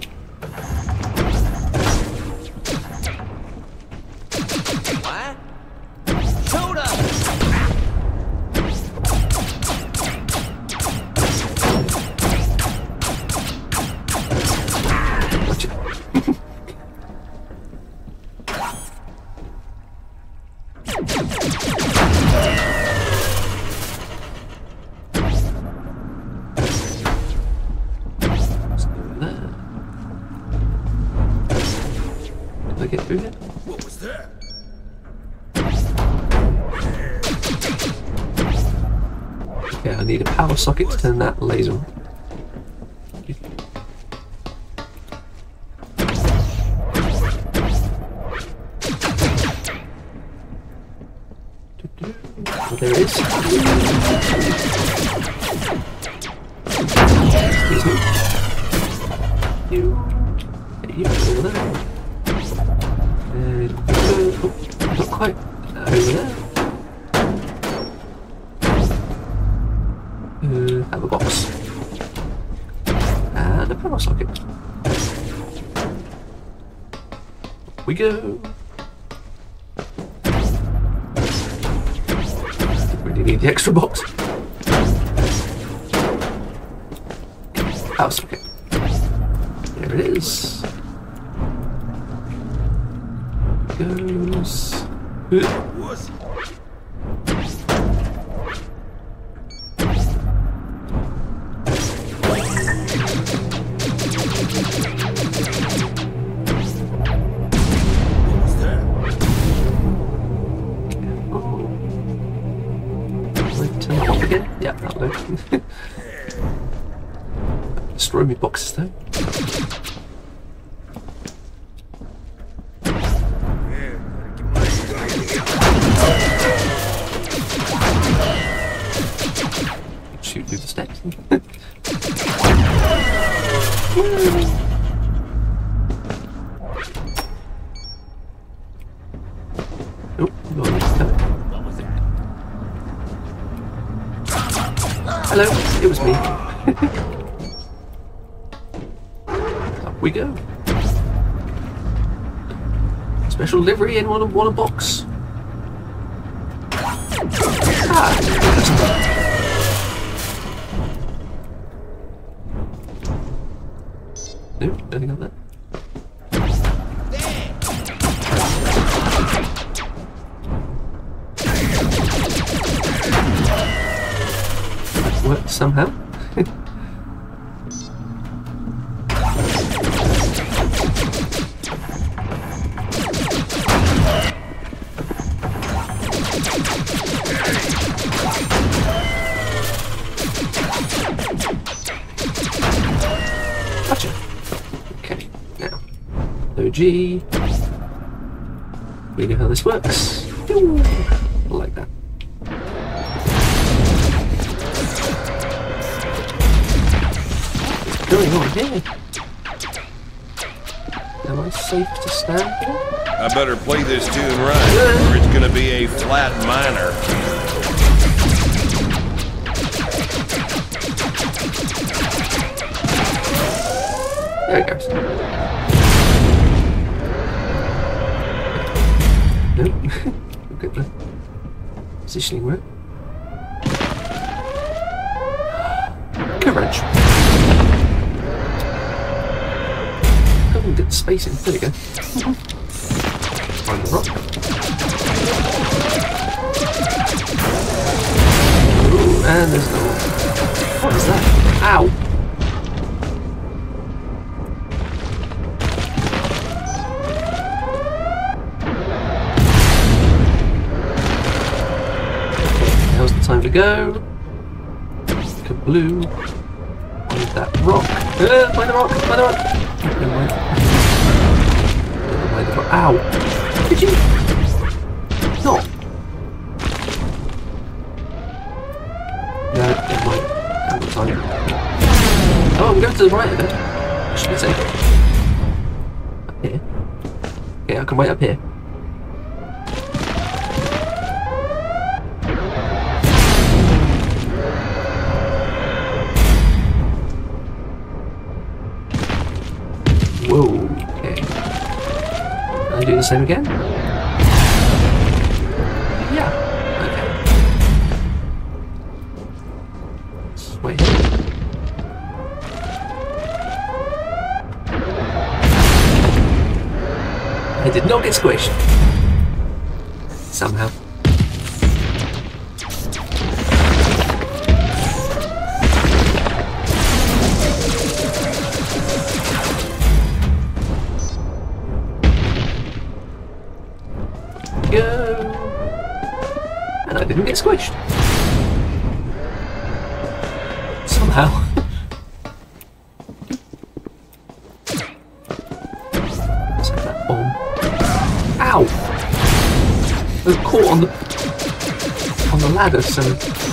Socket to turn that laser on. Oh, there it is. Excuse me. You. You over there. And oh, not quite. Over there. Uh, have a box. And a power socket. We go. Really need the extra box. house. Okay. There it is. Goes. Destroy me boxes though. Shoot through the steps. Nope, no one's coming. Hello, it was me. We go. Special livery, anyone want a box? Ah. No, nothing on that. That worked somehow. We know how this works. Like that. What's going on here? Am I safe to stand here? I better play this tune right, or it's gonna be a flat minor. There it goes. No, look at the positioning work. Courage. Go and get the space in. There we go. Find the rock. Ooh, and there's no. What is that? Ow! Time to go. Kabloo. Find that rock. Uh, find the rock. Find the rock. Never mind. Never mind the rock. Ow. Did you? Not. No, never mind. I haven't got time. Oh, I'm going to the right of it. I should be safe. Up here. Okay, I can wait up here. The same again? Yeah. Okay. Just wait here. I did not get squished. Somehow. Didn't get squished. Somehow. Let's get that bomb. Ow! I was caught on the on the ladder, so I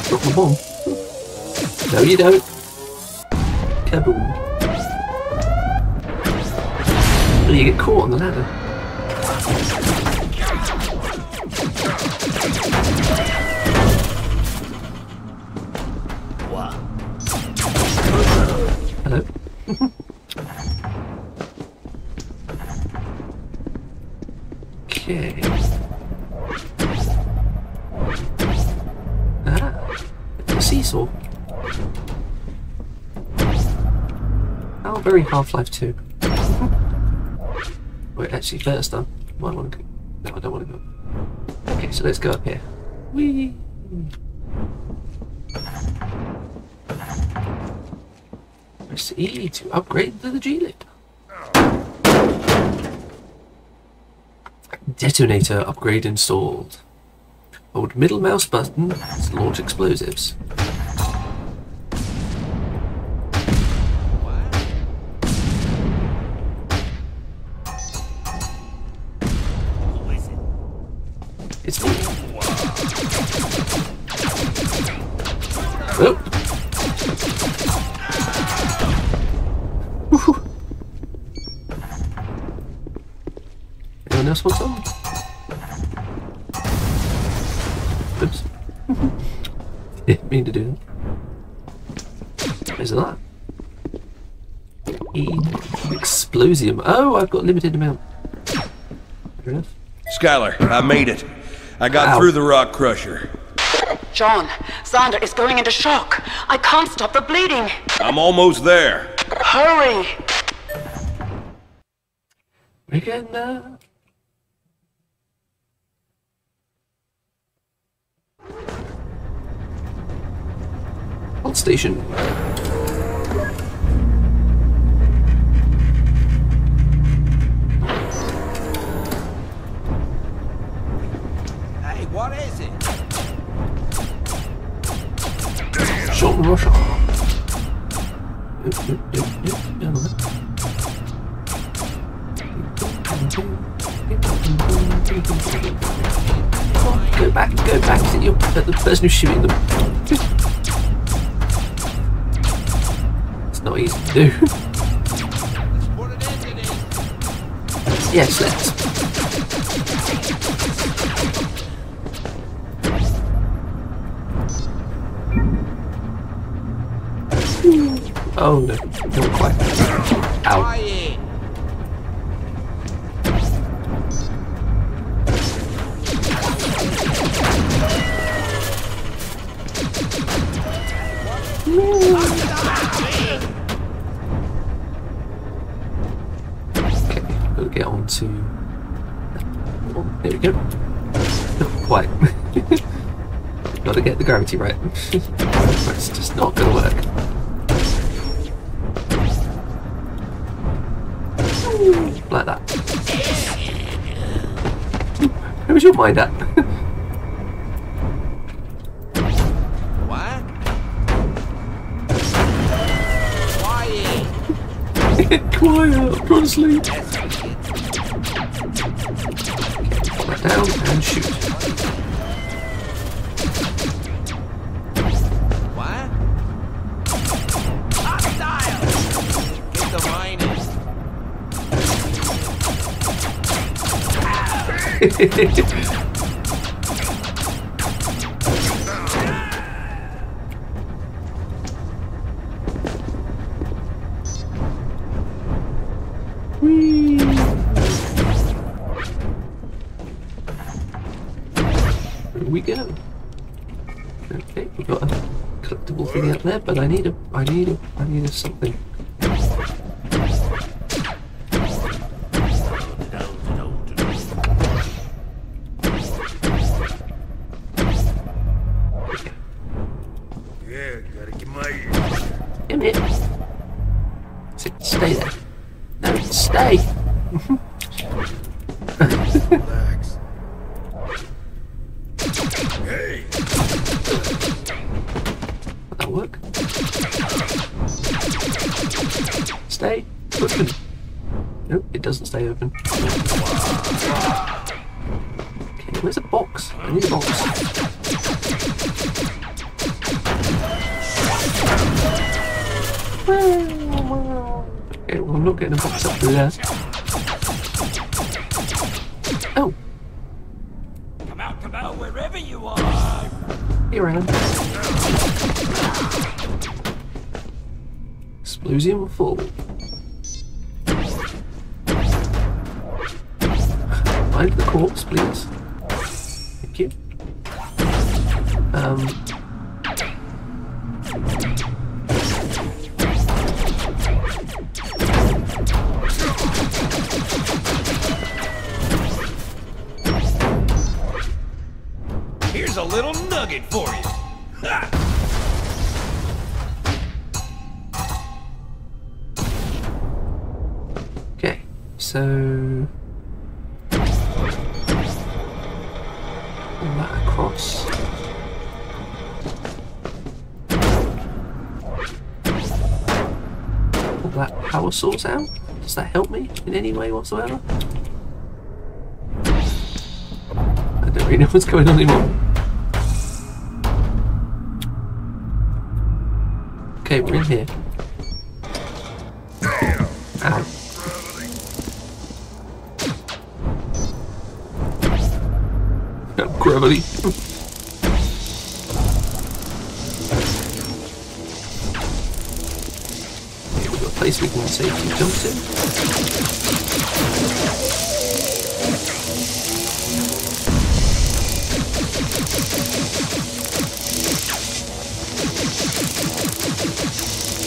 dropped the bomb. No you don't. Kaboom. You get caught on the ladder. Ah, it's a seesaw. Oh, very Half-Life two. Wait, actually, first I might want to go. No, I don't want to go. Okay, so let's go up here. Whee! Press E to upgrade to the G-Lifter. Detonator upgrade installed. Hold middle mouse button to launch explosives. What is it? It's cool. Oh. Woohoo. Anyone else want some? Oops. Didn't mean to do that. Is that? E Explosium. Oh, I've got limited amount. Fair enough. Skylar, I made it. I got Ow. through the rock crusher. John, Xander is going into shock. I can't stop the bleeding. I'm almost there. Hurry. We can, uh... Hold station. Hey, what is it? Shot and Rochard. Go back, go back to your, uh, the person who's shooting them. Not easy to do. Yes, let's. Oh no, not quite. Ow. To oh, there we go. Not quite. Gotta get the gravity right. It's just not gonna work. Like that. Where was your mind at? What? Quiet. Quiet. I'm trying to sleep. Down and shoot. What? Hostiles! Get the miners. We go. Okay, we've got a collectible thing out there, but I need a, I need a, I need a something. Yeah, gotta get my. Come here. Sit, stay there. No, stay. Doesn't stay open. Okay, where's a box? I need a box. Okay, well, I'm not getting a box up through there. Oh! Come out, come out, wherever you are! Here I am. Explosium full. Find the corpse, please. Thank you. Um. pocket for you. Ha! Okay, so... pull that across. Pull that power source out. Does that help me in any way whatsoever? I don't really know what's going on anymore. Okay, we're in here. Ow. No, gravity. Okay, we've got a place we can safely jump to.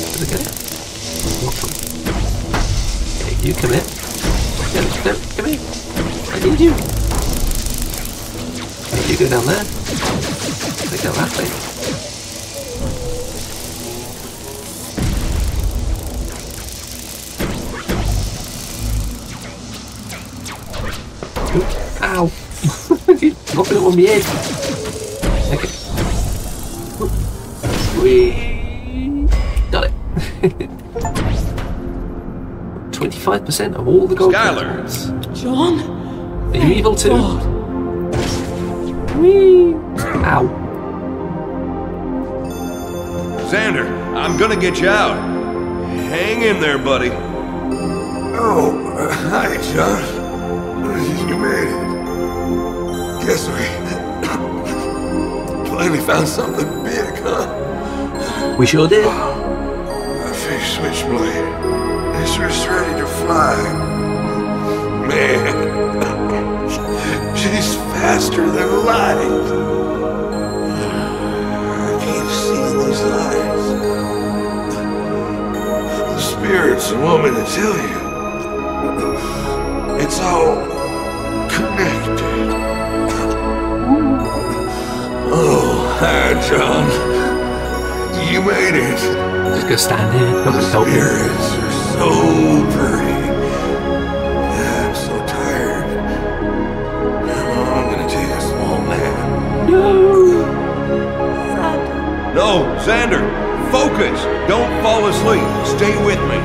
Did I get it? Okay, you come in. No, no, come here. I need you. Okay, you go down there. I go that way. Ow! He's knocking it on the edge! Okay. Whee! Got it. twenty-five percent of all the gold. Skylar! John? Are you evil too? God. Whee! Ow. Xander, I'm gonna get you out. Hang in there, buddy. Oh, uh, hi, John. You made it. Guess we finally found something big, huh? We sure did. I fixed Switchblade. It's just ready to fly. Man, she's faster than light. I keep seeing these lights. The spirit's a woman to tell you. It's all... connected. Oh, hi, John. You made it. Just go stand here. Come and help me. The spirits are so pretty. Yeah, I'm so tired. Oh, I'm gonna take a small nap. No. No, Xander. Focus. Don't fall asleep. Stay with me,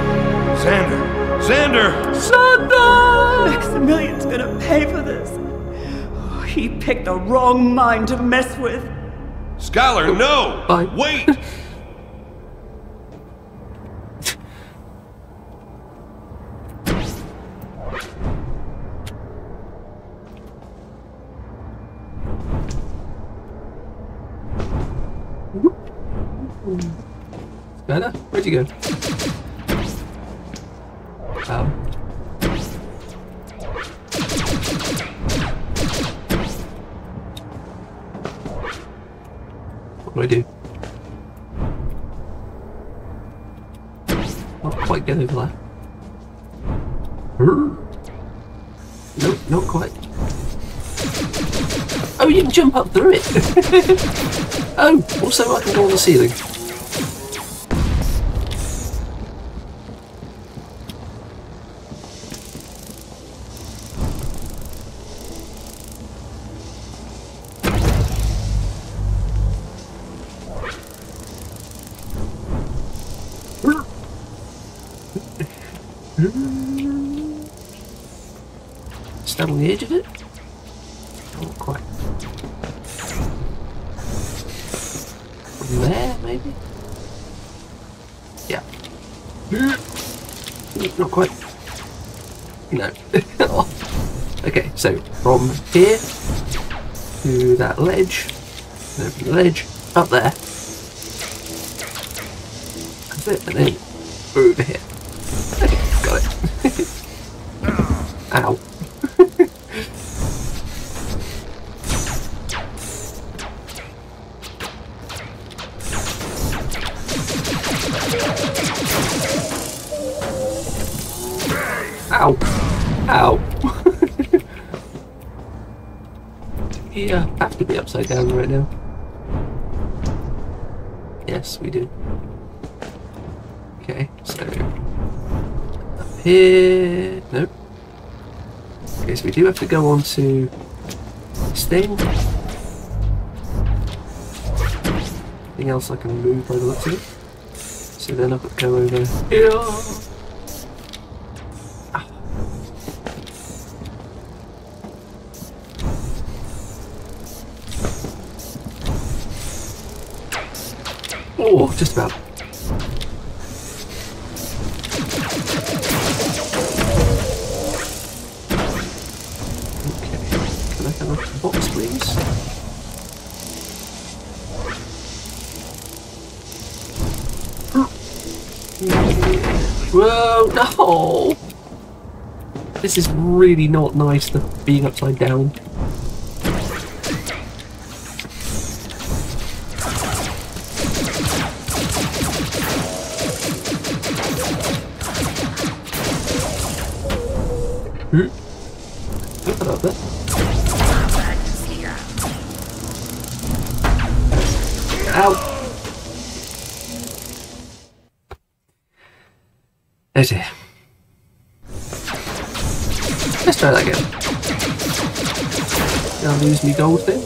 Xander. Xander. Xander. Maximilian's gonna pay for this. Oh, he picked the wrong mind to mess with. Skylar, no! Bye. Wait! Skylar, where'd you go? What do I do? Not quite get over there. Nope, not quite. Oh, you can jump up through it! Oh, also I can go on the ceiling. Stand on the edge of it? Not quite. There, maybe? Yeah. Not quite. No. Okay, so from here to that ledge, over the ledge, up there. That's it, and then over here. Okay, got it. Ow. Ow. Ow. Yeah, I have to be upside down right now. Yes, we do. Okay, so up here. Nope. Okay, so we do have to go on to this thing. Anything else I can move by the looks of it? So then I've got to go over here. Ah. Oh, just about. Whoa, no! This is really not nice, the being upside down. Let's try that again. Did I lose me gold thing?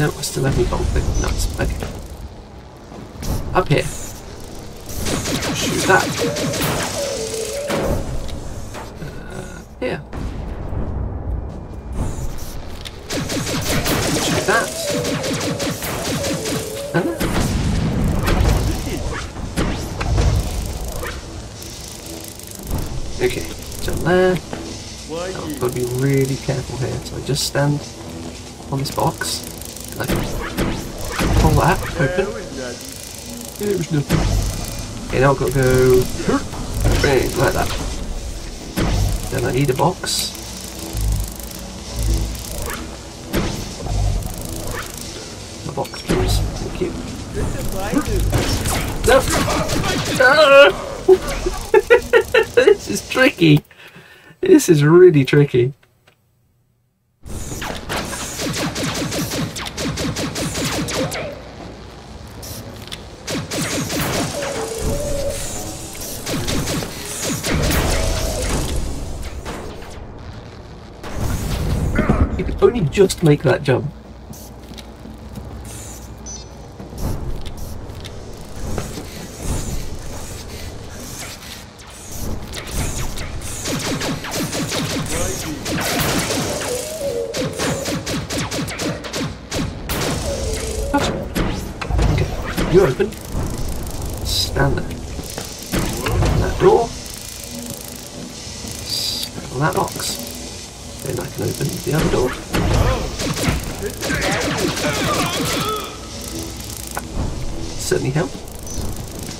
No, I still have me gold thing. Nice. Okay. Up here. Shoot that. Uh, here. Shoot that. And that. Okay, jump there. Now I've got to be really careful here, so I just stand on this box and I can pull that open. There was nothing. Okay, now I've got to go like that. Then I need a box. A box, please. Thank you. No! Ah! This is tricky. This is really tricky. You could only just make that jump. You're open. Stand there. Open that door. Open that box. Then I can open the other door. Certainly help.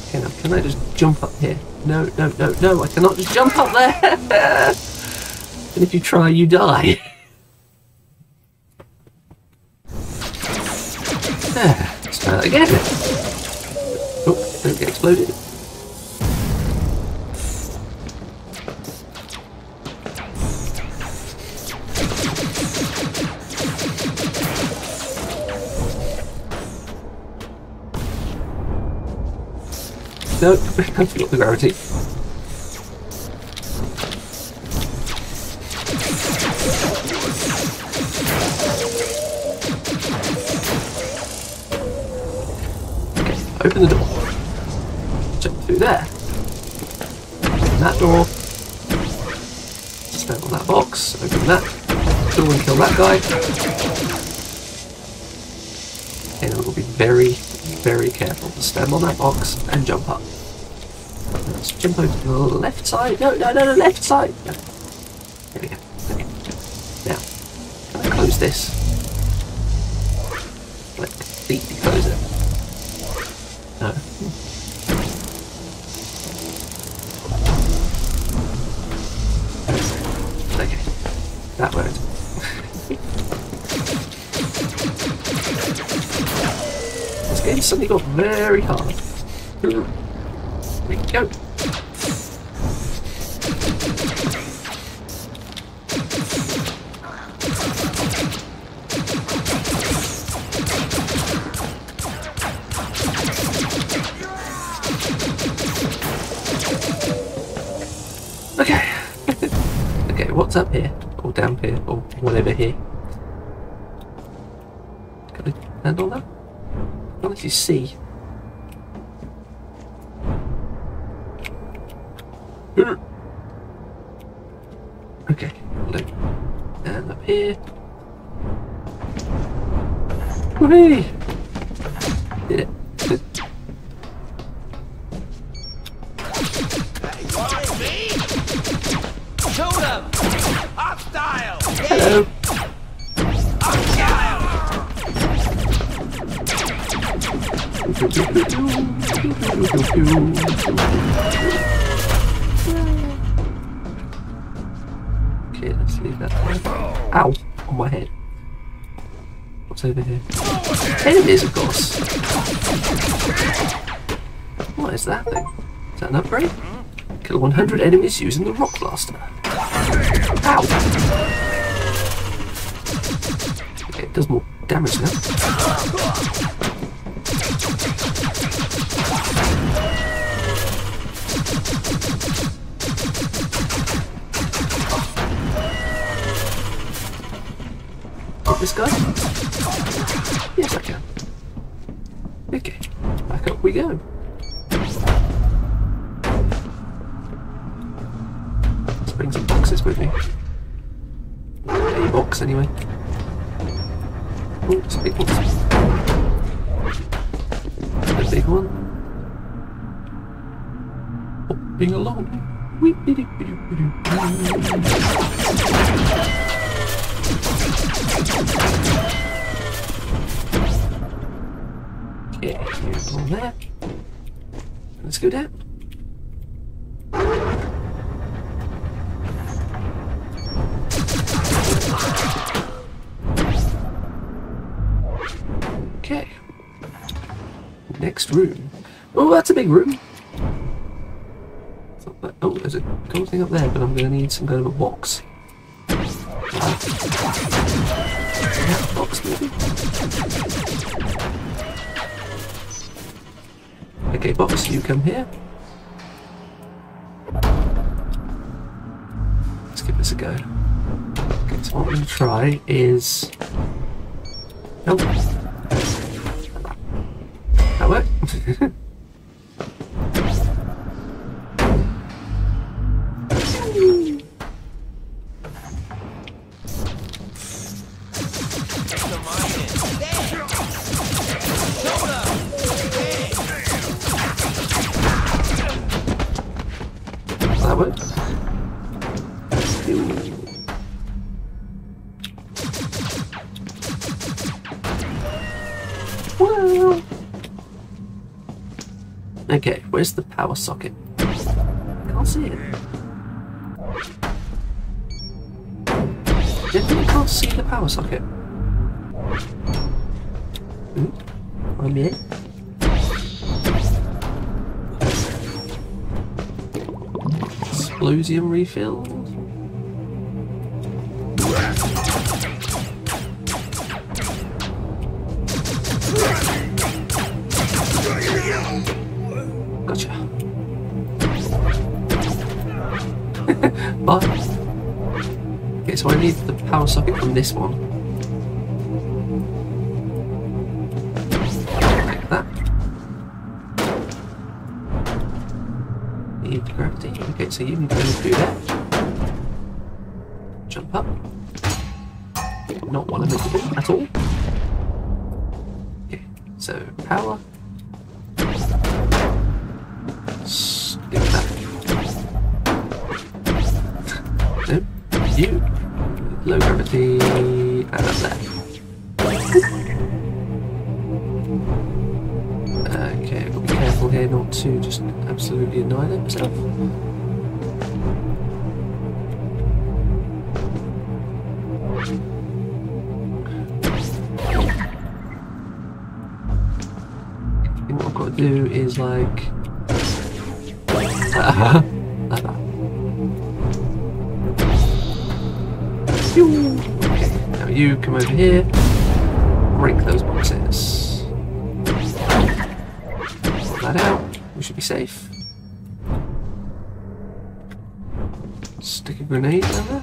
Okay, now can I just jump up here? No, no, no, no, I cannot just jump up there! And if you try, you die. There. Let's try that again. Don't get exploded. Nope, I forgot the gravity. Okay, open the door. There. Open that door. Stand on that box. Open that door and kill that guy. And I will be very, very careful to stand on that box and jump up. Let's jump over to the left side. No, no, no, no, left side. No. There we go. Okay. Now, can I close this? Like, completely close it. No. That worked. This game suddenly got very hard. There we go. what's up here? Or down here? Or whatever here? Can I handle that? I can't actually see. Okay, look. And up here. Whee! Yeah. Hello. Okay, let's leave that there. Ow! On my head. What's over here? Enemies, of course. What is that thing? Is that an upgrade? Kill one hundred enemies using the Rock Blaster. Ow! Okay, it does more damage now. Got this guy? Yes, I can. Okay, back up we go. Let's bring some boxes with me. A box, anyway. Oh, it's a big one. A big one. Oh, being alone. Weep, be do, be do, be do. Okay, here's one there. Let's go down. Okay. Next room. Oh, that's a big room. It's not that, oh, there's a cool thing up there, but I'm going to need some kind of a box. That box, maybe? Okay, box, you come here. Let's give this a go. Okay, so what I'm going to try is... Nope. That worked. That worked. Well. Okay, where's the power socket? Can't see it. Definitely can't see the power socket. Hmm, I'm in. Explosium refill. Gotcha. Bye. Okay, so I need the power socket from this one. Like that. Need gravity. Okay, so you can go and do that. Jump up. Not what I'm meant to do at all. Okay, so power. You. Low gravity and up there. Okay, I've got to be careful here not to just absolutely annihilate myself. I think what I've got to do is like... Uh-huh. Okay, now you come over here, break those boxes. Pull that out, we should be safe. Stick a grenade down there.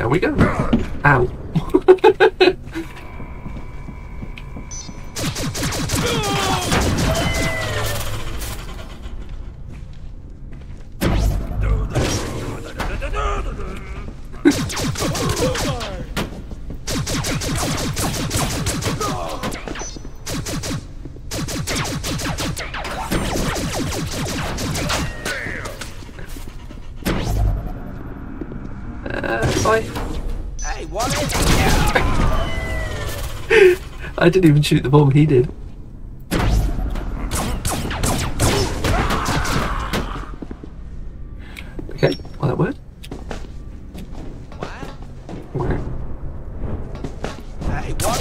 There we go. Ow. I didn't even shoot the bomb, he did. Okay, well that worked. Where? Hey, what?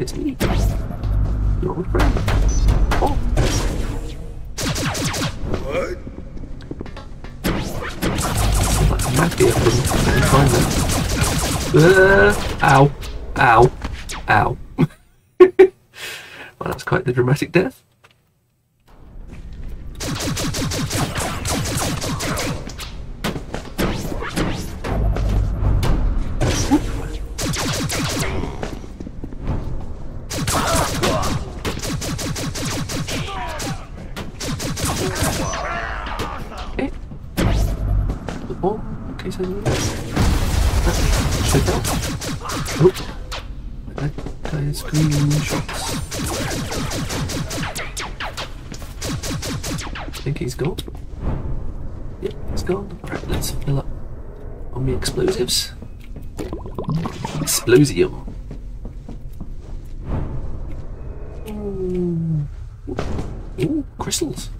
It's me. You're all right. Oh. What? Like a mafia from behind them. Uh, ow, ow, ow. Well, that's quite the dramatic death. Okay. Oh, okay, so oh, that guy is green shots. I think he's gone. Yep, he's gone. Alright, let's fill up on the explosives. Explosium. Ooh, Ooh crystals.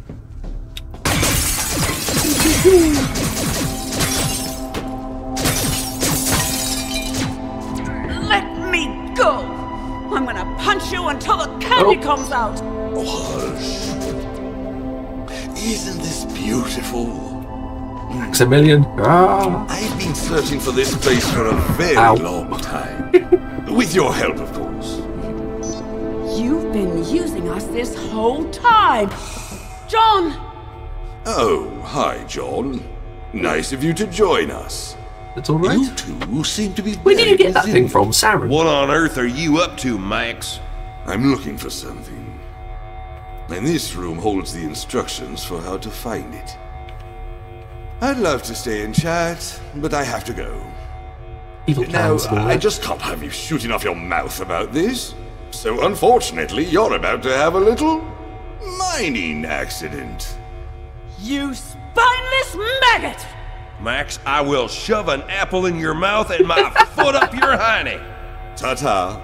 Until the candy oh. comes out! Hush. Isn't this beautiful? Maximilian! Ah. I've been searching for this place for a very Ow. long time. With your help, of course. You've been using us this whole time! John! Oh, hi, John. Nice of you to join us. It's all right. You two seem to be... Where did you get that thing from, Sarah? What on earth are you up to, Max? I'm looking for something. And this room holds the instructions for how to find it. I'd love to stay and chat, but I have to go. Evil now, I just can't have you shooting off your mouth about this. So unfortunately, you're about to have a little mining accident. You spineless maggot! Max, I will shove an apple in your mouth and my foot up your hiney. Ta-ta.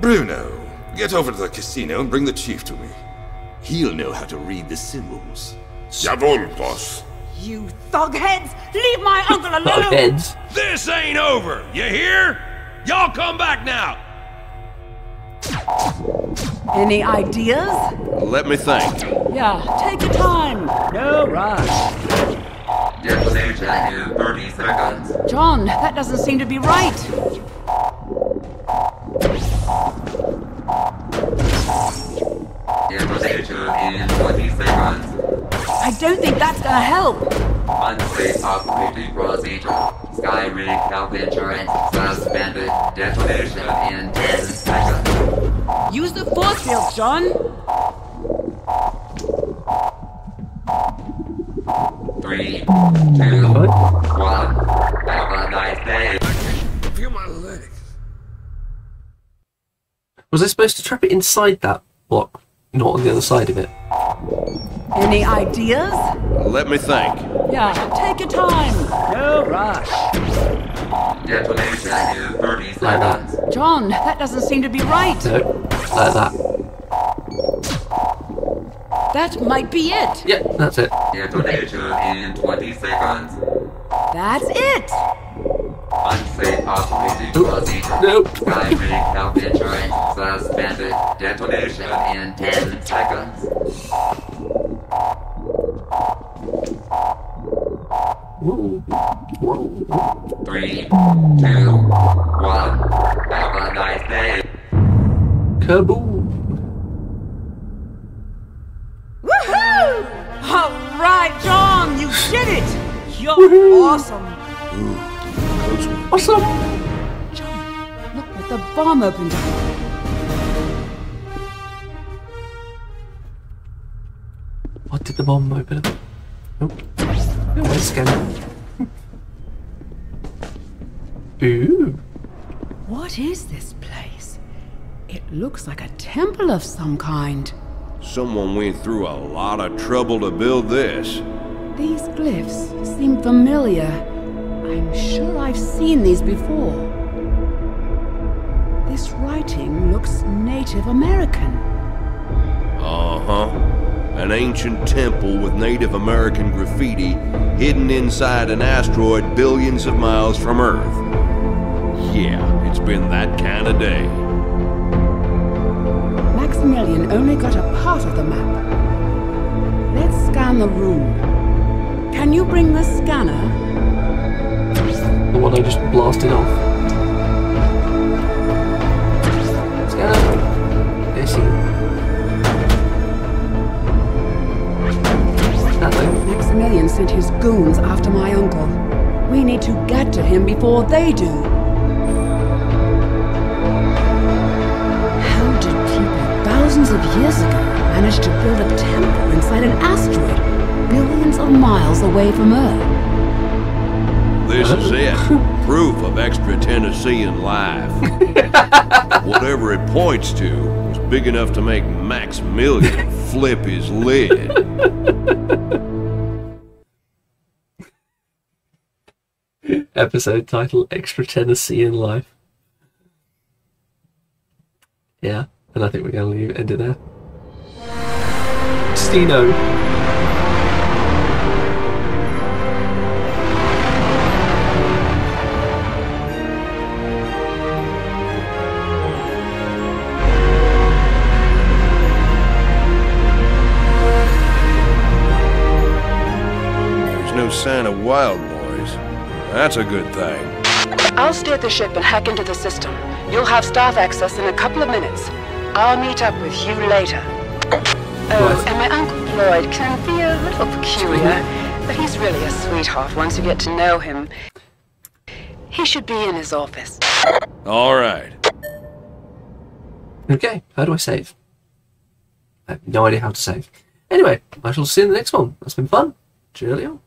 Bruno, get over to the casino and bring the chief to me. He'll know how to read the symbols. Jawohl, boss. You thugheads, leave my uncle alone. Thugheads. This ain't over, you hear? Y'all come back now. Any ideas? Let me think. Yeah, take your time. No rush. thirty seconds. John, that doesn't seem to be right. I don't think that's gonna help. Unsafe operating procedure. Skyrig malventurance suspended. Detonation in ten seconds. Use the force field, John. Three, two, one. Have a nice day. I can feel my legs. Was I supposed to trap it inside that block, not on the other side of it? Any ideas? Let me think. Yeah, take your time. No rush. Detonation in thirty seconds. Like that. John, that doesn't seem to be right. No, like that. That might be it. Yeah, that's it. Detonation in twenty seconds. That's it. Unsafe operating procedure. Nope. Skyrig health insurance suspended. Detonation in ten seconds. Whoa. Whoa. Three, two, one. Have a nice day. Kaboom. All right, John, you did it! Yo, awesome. Ooh, awesome. John, look what the bomb opened up. What did the bomb open up? Nope. No way, Scanner. Ooh. What is this place? It looks like a temple of some kind. Someone went through a lot of trouble to build this. These glyphs seem familiar. I'm sure I've seen these before. This writing looks Native American. Uh-huh. An ancient temple with Native American graffiti hidden inside an asteroid billions of miles from Earth. Yeah, it's been that kind of day. Maximilian only got a part of the map. Let's scan the room. Can you bring the scanner? The one I just blasted off. Scanner. I see. Maximilian sent his goons after my uncle. We need to get to him before they do. How did people thousands of years ago manage to build a temple inside an asteroid billions of miles away from Earth? This is it. Proof of extraterrestrial life. Whatever it points to is big enough to make Maximilian flip his lid. Episode title, Extra Tennessee in Life. Yeah, and I think we're going to leave end it there. Stino. There's no sign of Wild Boys. That's a good thing. I'll steer the ship and hack into the system. You'll have staff access in a couple of minutes. I'll meet up with you later. Oh, and my uncle Floyd can be a little peculiar, but he's really a sweetheart once you get to know him. He should be in his office. All right. Okay, how do I save? I have no idea how to save. Anyway, I shall see you in the next one. That's been fun. Cheerio.